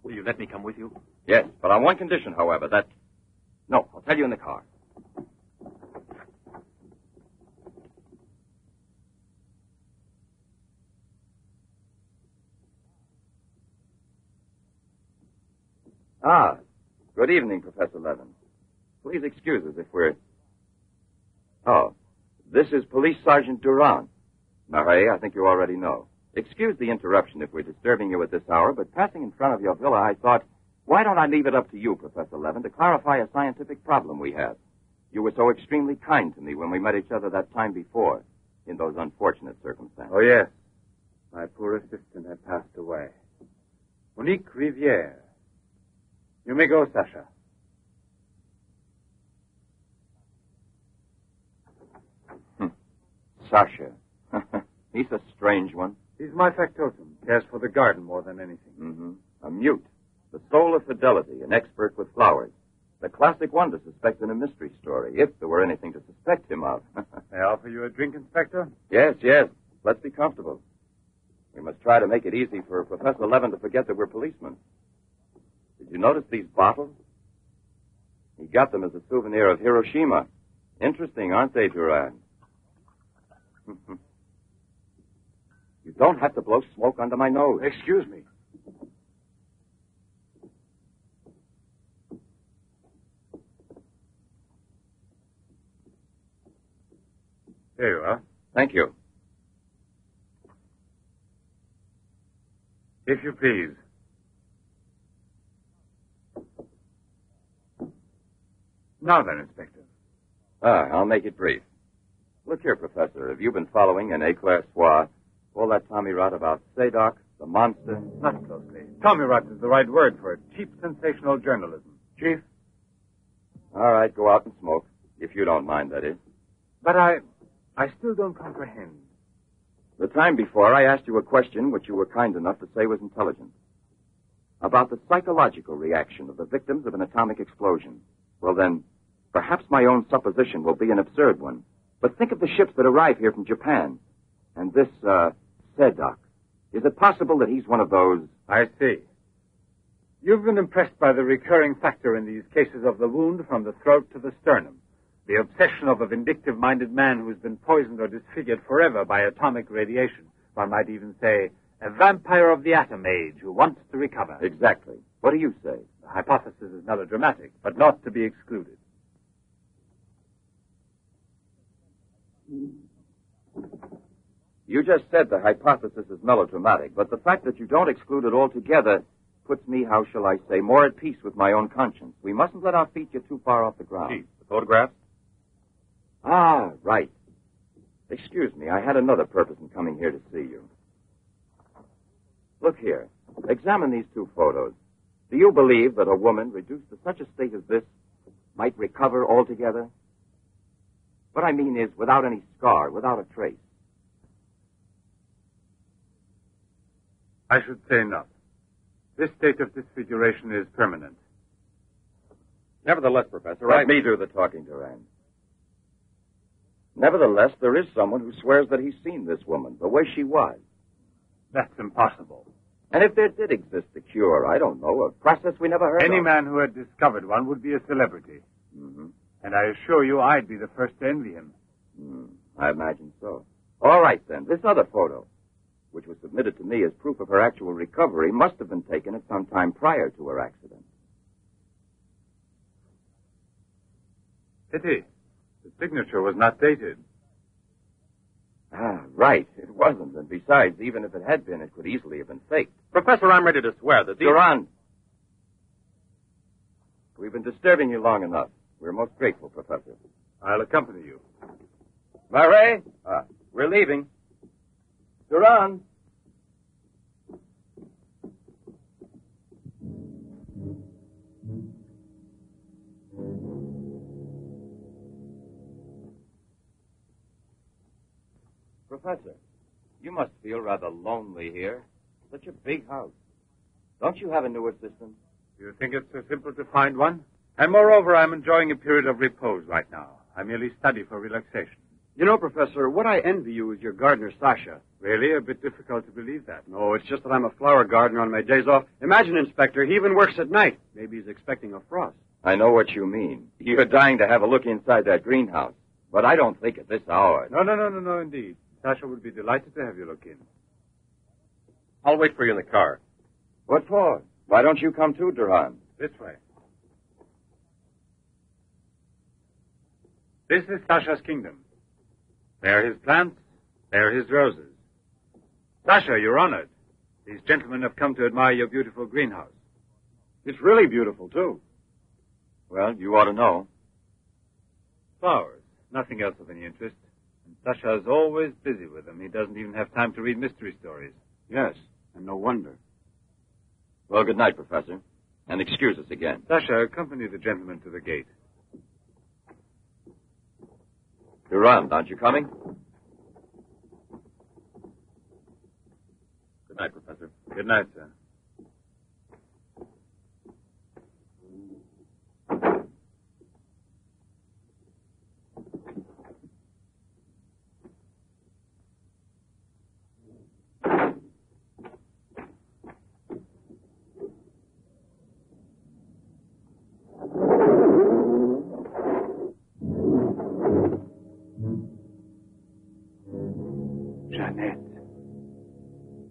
Will you let me come with you? Yes, but on one condition, however, that... No, I'll tell you in the car. Ah, good evening, Professor Levin. Please excuse us if we're... Oh, this is Police Sergeant Durand. Marais, I think you already know. Excuse the interruption if we're disturbing you at this hour, but passing in front of your villa, I thought, why don't I leave it up to you, Professor Levin, to clarify a scientific problem we have? You were so extremely kind to me when we met each other that time before, in those unfortunate circumstances. Oh, yes. My poor assistant had passed away. Monique Riviere. You may go, Sasha. Hmm. Sasha. He's a strange one. He's my factotum. Cares for the garden more than anything. Mm-hmm. A mute. The soul of fidelity. An expert with flowers. The classic one to suspect in a mystery story, if there were anything to suspect him of. May I offer you a drink, Inspector? Yes, yes. Let's be comfortable. We must try to make it easy for Professor Levin to forget that we're policemen. Did you notice these bottles? He got them as a souvenir of Hiroshima. Interesting, aren't they, Duran? You don't have to blow smoke under my nose. Excuse me. There you are. Thank you. If you please. Now then, Inspector. Ah, I'll make it brief. Look here, Professor. Have you been following an éclair soir all that tommy-rot about Seddok, the monster? Not closely. Tommy-rot is the right word for it. Cheap sensational journalism. Chief? All right, go out and smoke. If you don't mind, that is. But I... I still don't comprehend. The time before, I asked you a question which you were kind enough to say was intelligent. About the psychological reaction of the victims of an atomic explosion. Well, then, perhaps my own supposition will be an absurd one. But think of the ships that arrive here from Japan. And this, uh, Seddok. Is it possible that he's one of those... I see. You've been impressed by the recurring factor in these cases of the wound from the throat to the sternum. The obsession of a vindictive-minded man who's been poisoned or disfigured forever by atomic radiation. One might even say, a vampire of the atom age who wants to recover. Exactly. What do you say? The hypothesis is melodramatic, but not to be excluded. You just said the hypothesis is melodramatic, but the fact that you don't exclude it altogether puts me, how shall I say, more at peace with my own conscience. We mustn't let our feet get too far off the ground. Chief, the photographs? Ah, right. Excuse me, I had another purpose in coming here to see you. Look here. Examine these two photos. Do you believe that a woman reduced to such a state as this might recover altogether? What I mean is without any scar, without a trace. I should say not. This state of disfiguration is permanent. Nevertheless, Professor, Let I... me do the talking, Durand. Nevertheless, there is someone who swears that he's seen this woman, the way she was. That's impossible. And if there did exist a cure, I don't know, a process we never heard of. Any man who had discovered one would be a celebrity. Mm-hmm. And I assure you I'd be the first to envy him. Mm, I imagine so. All right, then. This other photo, which was submitted to me as proof of her actual recovery, must have been taken at some time prior to her accident. Pity. The signature was not dated. Ah, right. It wasn't. And besides, even if it had been, it could easily have been faked. Professor, I'm ready to swear that these... Durand! We've been disturbing you long enough. We're most grateful, Professor. I'll accompany you. Marais? Ah, we're leaving. Durand! Professor, you must feel rather lonely here. Such a big house. Don't you have a new assistant? You think it's so simple to find one? And moreover, I'm enjoying a period of repose right now. I merely study for relaxation. You know, Professor, what I envy you is your gardener, Sasha. Really? A bit difficult to believe that. No, it's just that I'm a flower gardener on my days off. Imagine, Inspector, he even works at night. Maybe he's expecting a frost. I know what you mean. You're dying to have a look inside that greenhouse. But I don't think at this hour. No, no, no, no, no, indeed. Sasha would be delighted to have you look in. I'll wait for you in the car. What for? Why don't you come too, Durand? This way. This is Sasha's kingdom. There are his plants. There are his roses. Sasha, you're honored. These gentlemen have come to admire your beautiful greenhouse. It's really beautiful, too. Well, you ought to know. Flowers. Nothing else of any interest. Sasha's always busy with them. He doesn't even have time to read mystery stories. Yes, and no wonder. Well, good night, Professor. And excuse us again. Sasha, accompany the gentleman to the gate. Durand, aren't you coming? Good night, Professor. Good night, sir.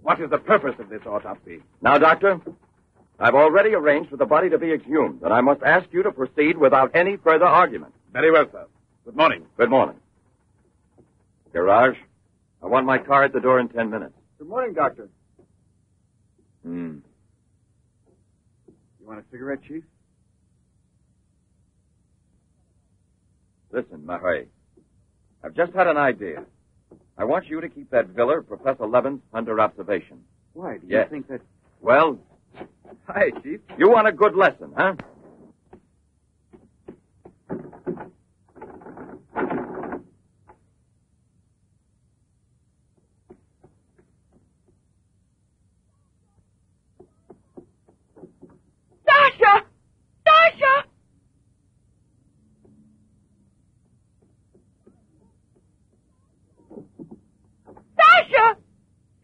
What is the purpose of this autopsy? Now, Doctor, I've already arranged for the body to be exhumed, and I must ask you to proceed without any further argument. Very well, sir. Good morning. Good morning. Garage, I want my car at the door in ten minutes. Good morning, Doctor. Hmm. You want a cigarette, Chief? Listen, Marais, I've just had an idea. I want you to keep that villa of Professor Levin under observation. Why? Do you yes. think that... Well... Hi, Chief. You want a good lesson, huh? Sasha! Sasha! Sasha!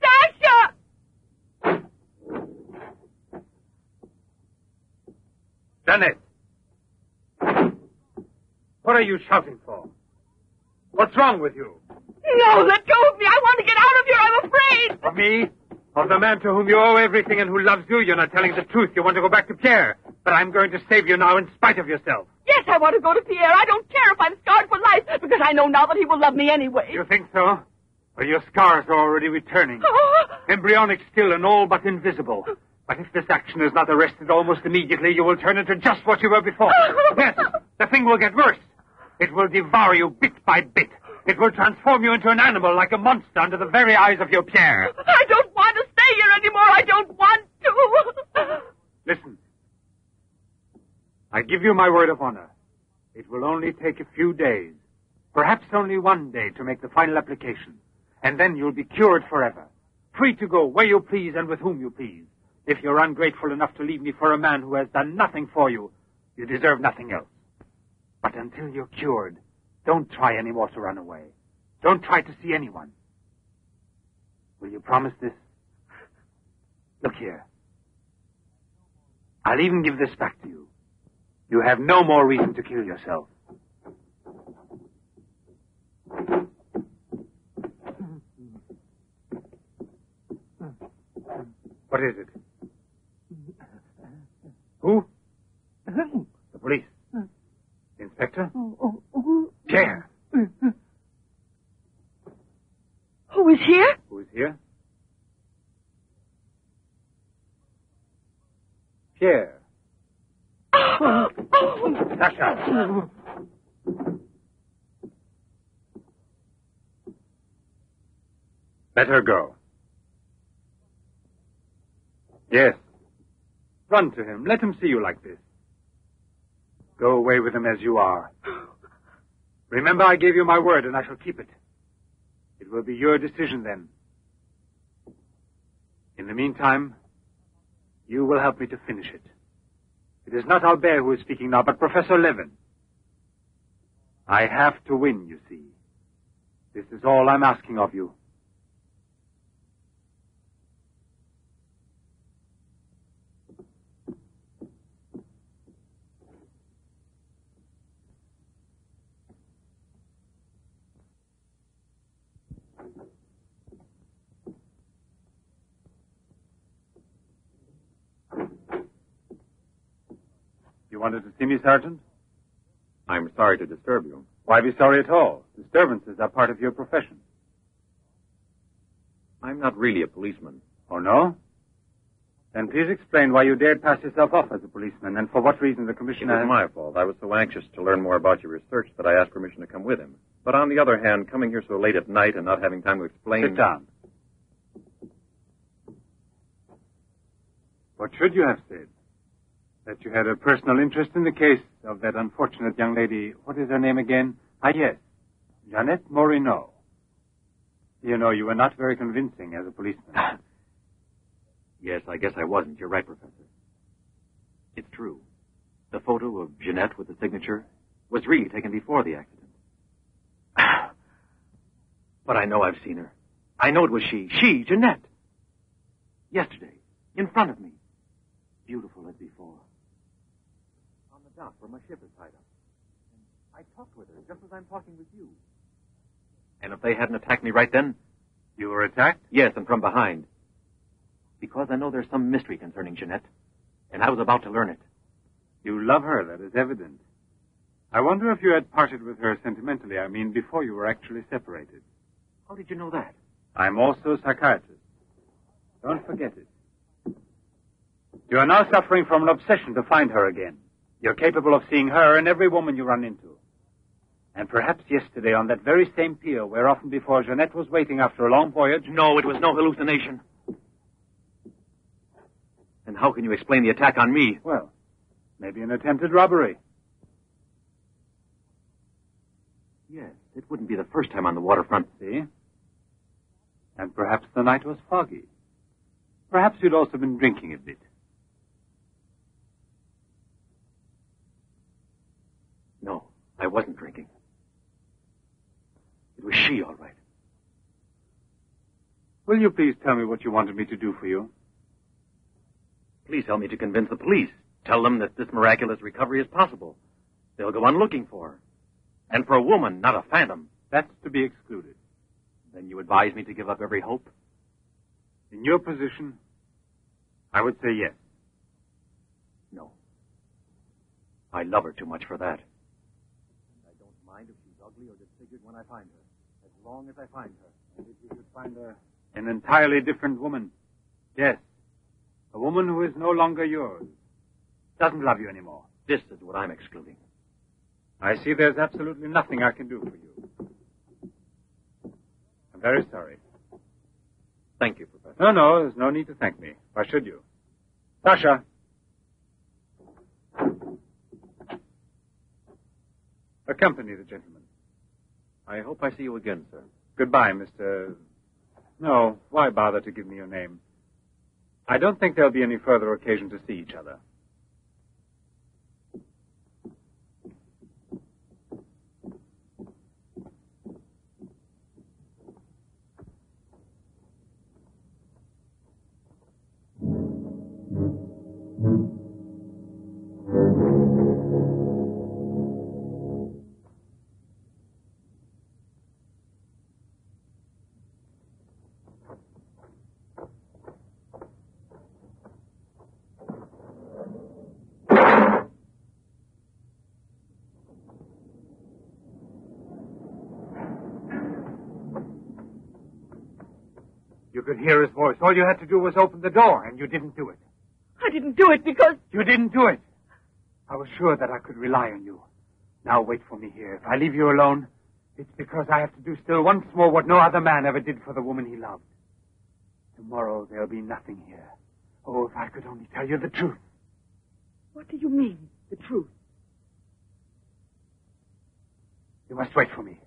Sasha! Jeanette! What are you shouting for? What's wrong with you? No, let go of me. I want to get out of here. I'm afraid. Of me? Of the man to whom you owe everything and who loves you? You're not telling the truth. You want to go back to Pierre. But I'm going to save you now in spite of yourself. Yes, I want to go to Pierre. I don't care if I'm scarred for life, because I know now that he will love me anyway. You think so? Well, your scars are already returning. Oh. Embryonic still and all but invisible. But if this action is not arrested almost immediately, you will turn into just what you were before. Oh. Yes, the thing will get worse. It will devour you bit by bit. It will transform you into an animal like a monster under the very eyes of your Pierre. I don't want to stay here anymore. I don't want to. Listen. I give you my word of honor. It will only take a few days, perhaps only one day, to make the final application. And then you'll be cured forever. Free to go where you please and with whom you please. If you're ungrateful enough to leave me for a man who has done nothing for you, you deserve nothing else. But until you're cured, don't try any more to run away. Don't try to see anyone. Will you promise this? Look here. I'll even give this back to you. You have no more reason to kill yourself. What is it? Who? The police. Inspector? Pierre. Who is here? Who is here? Pierre. Oh. Sasha. Let her go. Yes. Run to him. Let him see you like this. Go away with him as you are. Remember, I gave you my word, and I shall keep it. It will be your decision then. In the meantime, you will help me to finish it. It is not Albert who is speaking now, but Professor Levin. I have to win, you see. This is all I'm asking of you. You wanted to see me, Sergeant? I'm sorry to disturb you. Why be sorry at all? Disturbances are part of your profession. I'm not really a policeman. Oh, no? Then please explain why you dared pass yourself off as a policeman and for what reason the commissioner... It was my fault. I was so anxious to learn more about your research that I asked permission to come with him. But on the other hand, coming here so late at night and not having time to explain... Sit down. What should you have said? That you had a personal interest in the case of that unfortunate young lady. What is her name again? Ah, yes. Jeanette Morineau. You know, you were not very convincing as a policeman. Yes, I guess I wasn't. You're right, Professor. It's true. The photo of Jeanette with the signature was really taken before the accident. But I know I've seen her. I know it was she. She, Jeanette. Yesterday, in front of me. Beautiful as before. On the dock where my ship is tied up. And I talked with her just as I'm talking with you. And if they hadn't attacked me right then... You were attacked? Yes, and from behind. because I know there's some mystery concerning Jeanette, and I was about to learn it. You love her, that is evident. I wonder if you had parted with her sentimentally, I mean, before you were actually separated. How did you know that? I'm also a psychiatrist. Don't forget it. You are now suffering from an obsession to find her again. You're capable of seeing her and every woman you run into. And perhaps yesterday on that very same pier where often before Jeanette was waiting after a long voyage... No, it was no hallucination. And how can you explain the attack on me? Well, maybe an attempted robbery. Yes, it wouldn't be the first time on the waterfront. See? And perhaps the night was foggy. Perhaps you'd also been drinking a bit. No, I wasn't drinking. It was she, all right. Will you please tell me what you wanted me to do for you? Please help me to convince the police. Tell them that this miraculous recovery is possible. They'll go on looking for her. And for a woman, not a phantom. That's to be excluded. Then you advise me to give up every hope? In your position, I would say yes. No. I love her too much for that. And I don't mind if she's ugly or disfigured when I find her, as long as I find her. And if you should find her an entirely different woman. Yes. A woman who is no longer yours. Doesn't love you anymore. This is what I'm excluding. I see there's absolutely nothing I can do for you. I'm very sorry. Thank you, Professor. No, no, there's no need to thank me. Why should you? Sasha! Accompany the gentleman. I hope I see you again, sir. Goodbye, Mister No, why bother to give me your name? I don't think there'll be any further occasion to see each other. You could hear his voice. All you had to do was open the door, and you didn't do it. I didn't do it because... You didn't do it. I was sure that I could rely on you. Now wait for me here. If I leave you alone, it's because I have to do still once more what no other man ever did for the woman he loved. Tomorrow there'll be nothing here. Oh, if I could only tell you the truth. What do you mean, the truth? You must wait for me.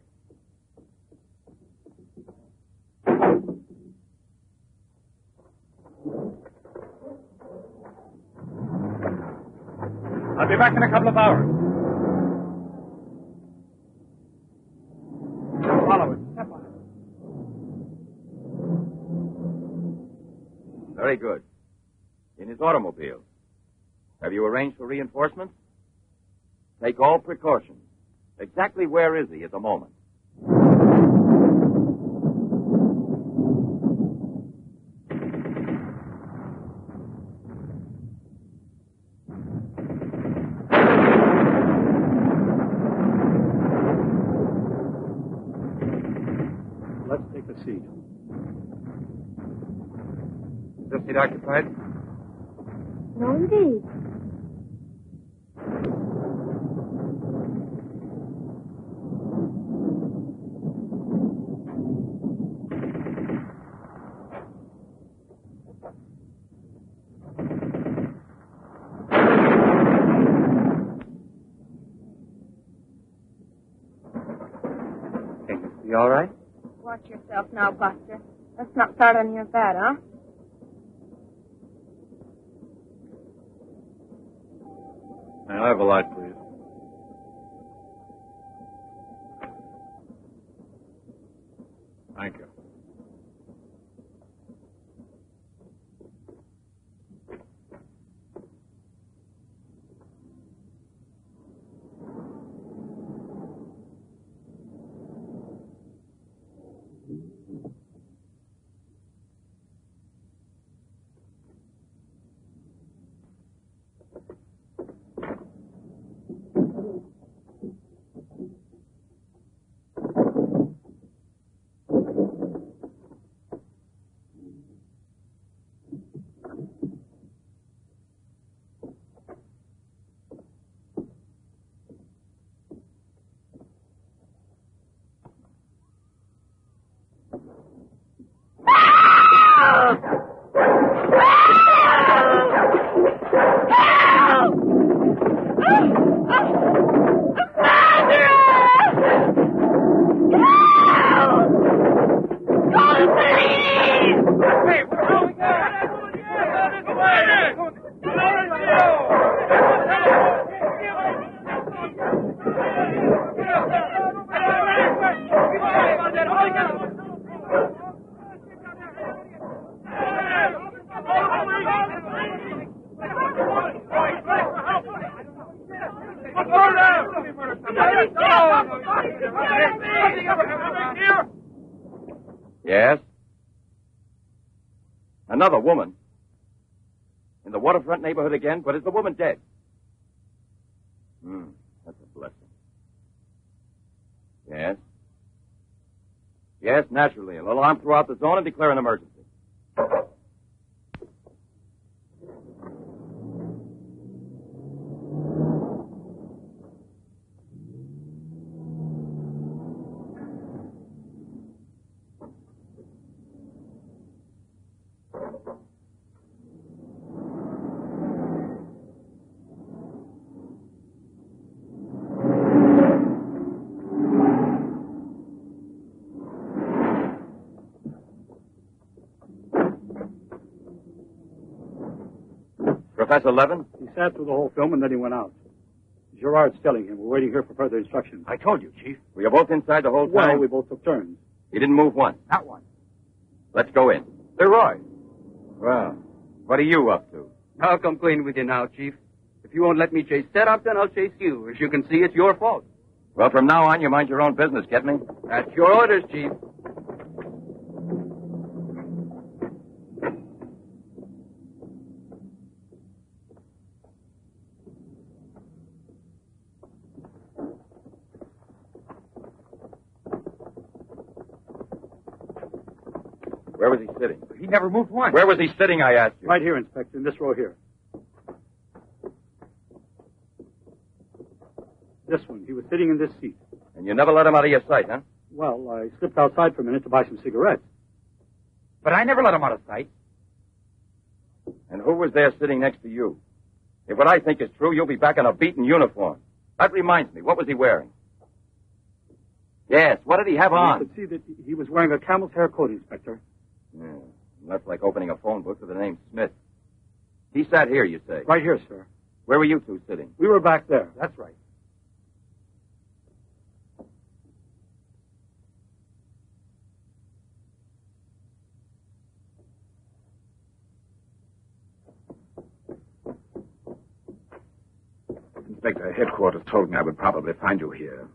I'll be back in a couple of hours. Follow it. Step on it. Very good. In his automobile. Have you arranged for reinforcements? Take all precautions. Exactly where is he at the moment? Occupied? No, indeed. Think you'll be all right? Watch yourself now, Buster. Let's not start on your bed, huh? Now, I have a light, please. Thank you. Another woman. In the waterfront neighborhood again, but is the woman dead? Hmm, that's a blessing. Yes? Yes, naturally. An alarm throughout the zone and declare an emergency. Professor Levin? He sat through the whole film, and then he went out. Gerard's telling him. We're waiting here for further instructions. I told you, Chief. We were both inside the whole time. Well, we both took turns. He didn't move once. Not once. Let's go in. Leroy. Well, what are you up to? I'll come clean with you now, Chief. If you won't let me chase Seddok, then I'll chase you. As you can see, it's your fault. Well, from now on, you mind your own business, get me? That's your orders, Chief. Where was he sitting? He never moved once. Where was he sitting, I asked you? Right here, Inspector, in this row here. This one. He was sitting in this seat. And you never let him out of your sight, huh? Well, I slipped outside for a minute to buy some cigarettes. But I never let him out of sight. And who was there sitting next to you? If what I think is true, you'll be back in a beaten uniform. That reminds me. What was he wearing? Yes, what did he have well, on? You could see that he was wearing a camel's hair coat, Inspector. Yeah, that's like opening a phone book with the name Smith. He sat here, you say? Right here, sir. Where were you two sitting? We were back there. That's right. Inspector, headquarters told me I would probably find you here.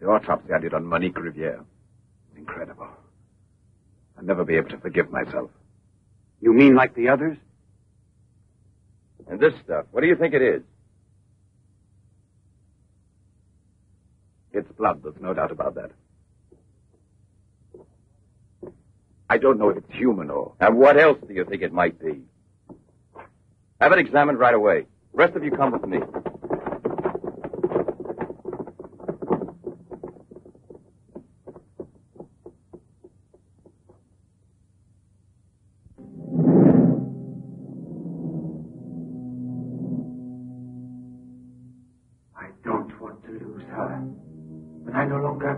The autopsy I did on Monique Riviere. Incredible. I'll never be able to forgive myself. You mean like the others? And this stuff, what do you think it is? It's blood, there's no doubt about that. I don't know if it's human or... And what else do you think it might be? Have it examined right away. The rest of you come with me.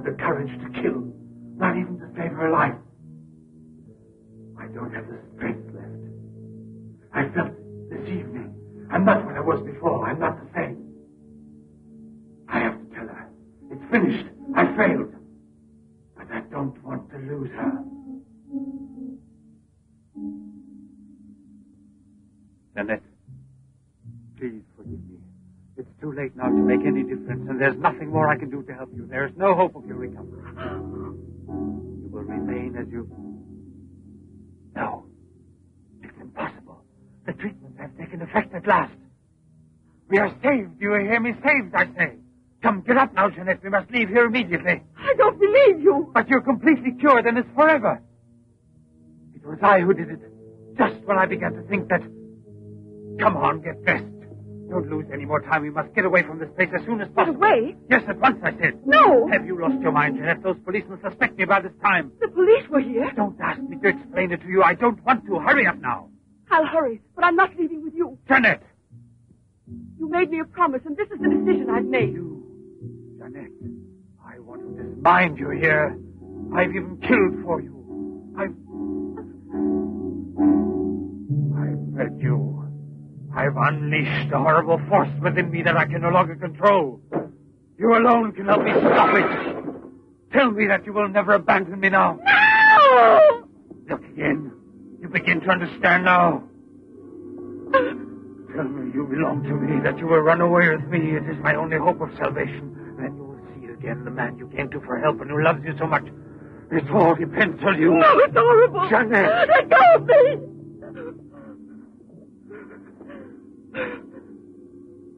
The courage to kill, not even to save her life. I don't have the strength left. I felt this evening. I'm not what I was before. I'm not the same. I have to tell her. It's finished. I failed. But I don't want to lose her. Jeanette, please forgive me. It's too late now to make any difference, and there's nothing more I can do to help you. There is no hope of your recovery. You will remain as you... No. It's impossible. The treatments have taken effect at last. We are saved. You hear me? Saved, I say. Come, get up now, Jeanette. We must leave here immediately. I don't believe you. But you're completely cured, and it's forever. It was I who did it, just when I began to think that... Come on, get dressed. Don't lose any more time. We must get away from this place as soon as possible. Get away? Yes, at once, I said. No! Have you lost your mind, Jeanette? Those policemen suspect me by this time. The police were here? Don't ask me to explain it to you. I don't want to. Hurry up now. I'll hurry, but I'm not leaving with you. Jeanette! You made me a promise, and this is the decision I've made. You, Jeanette, I want to dismind you here. I've even killed for you. I've... I've hurt you. I've unleashed a horrible force within me that I can no longer control. You alone can help me stop it. Tell me that you will never abandon me now. No! Look again. You begin to understand now. Tell me you belong to me, that you will run away with me. It is my only hope of salvation. Then you will see again the man you came to for help and who loves you so much. It all depends on you. No, it's horrible. Jeanette. Let go of me.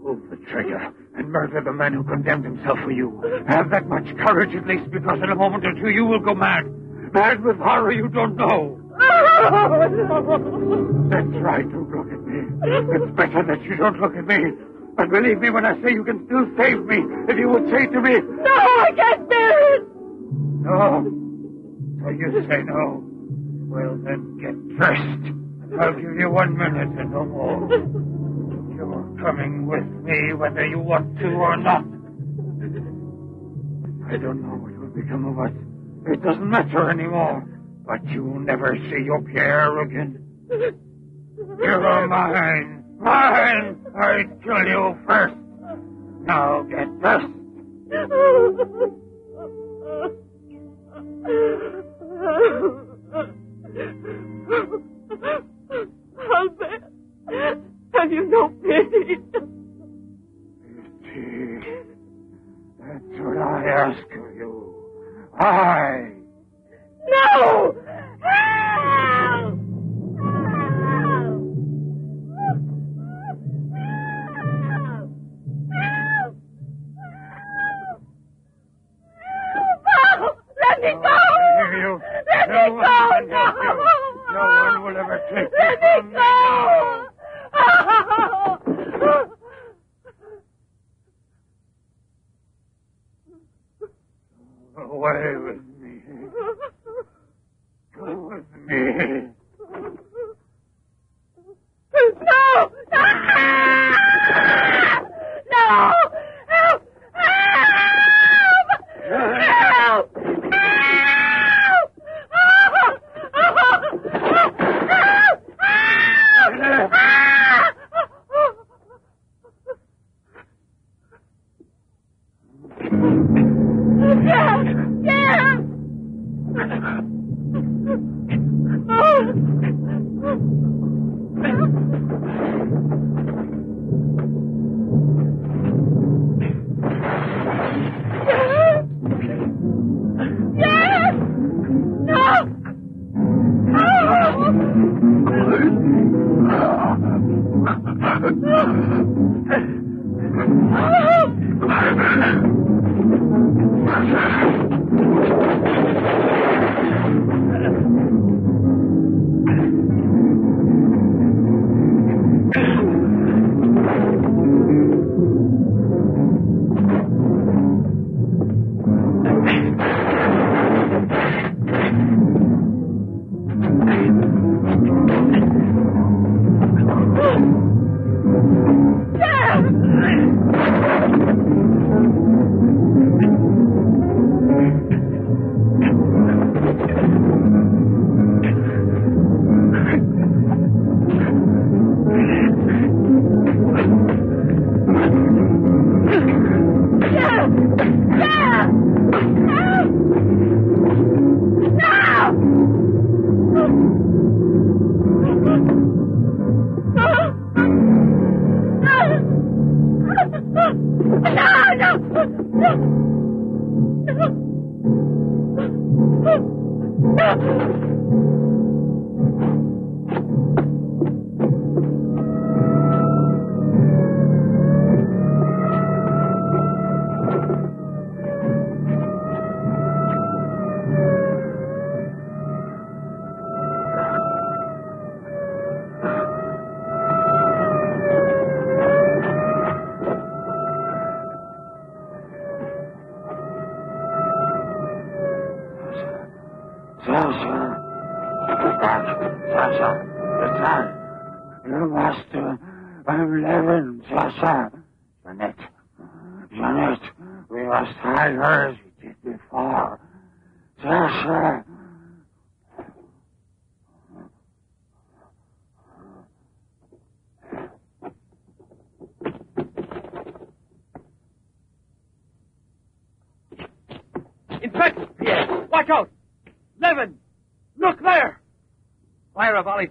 Pull the trigger and murder the man who condemned himself for you. Have that much courage at least, because in a moment or two you will go mad. Mad with horror you don't know. That's right, don't look at me. It's better that you don't look at me. But believe me when I say you can still save me if you would say to me... No, I can't bear it! No. So you say no. Well, then get dressed. I'll give you one minute and no more. You're coming with me whether you want to or not. I don't know what will become of us. It doesn't matter anymore. But you'll never see your Pierre again. You're mine. Mine! I kill you first. Now get dressed. Albert, have you no pity? Pity. That's what I ask of you. I. No! Help! Let me go! You. Let no me go! No. No one will ever take Let me from go! Me. Oh. Go away with me. Go with me. No! No! No!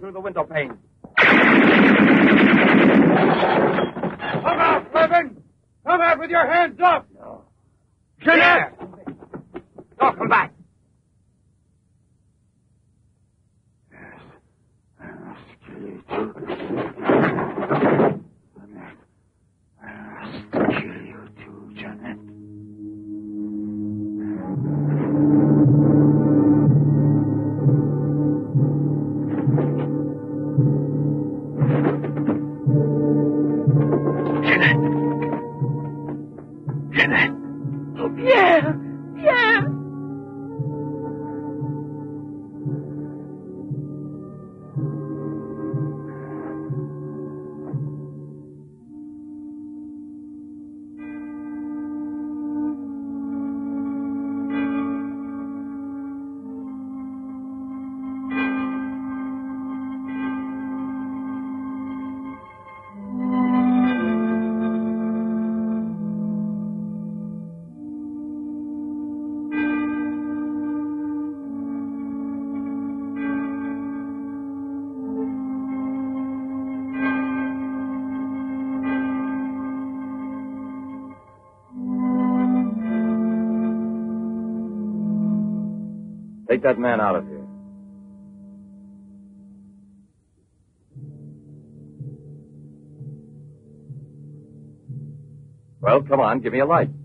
Through the window pane. Come out, Levin! Come out with your hands up! No. Jeanette! No, come back! Yes, I must kill Annette, I'll torture you too, Jeanette. Jeanette! Jeanette! Oh, Pierre! Pierre! Take that man out of here. Well, come on, give me a light.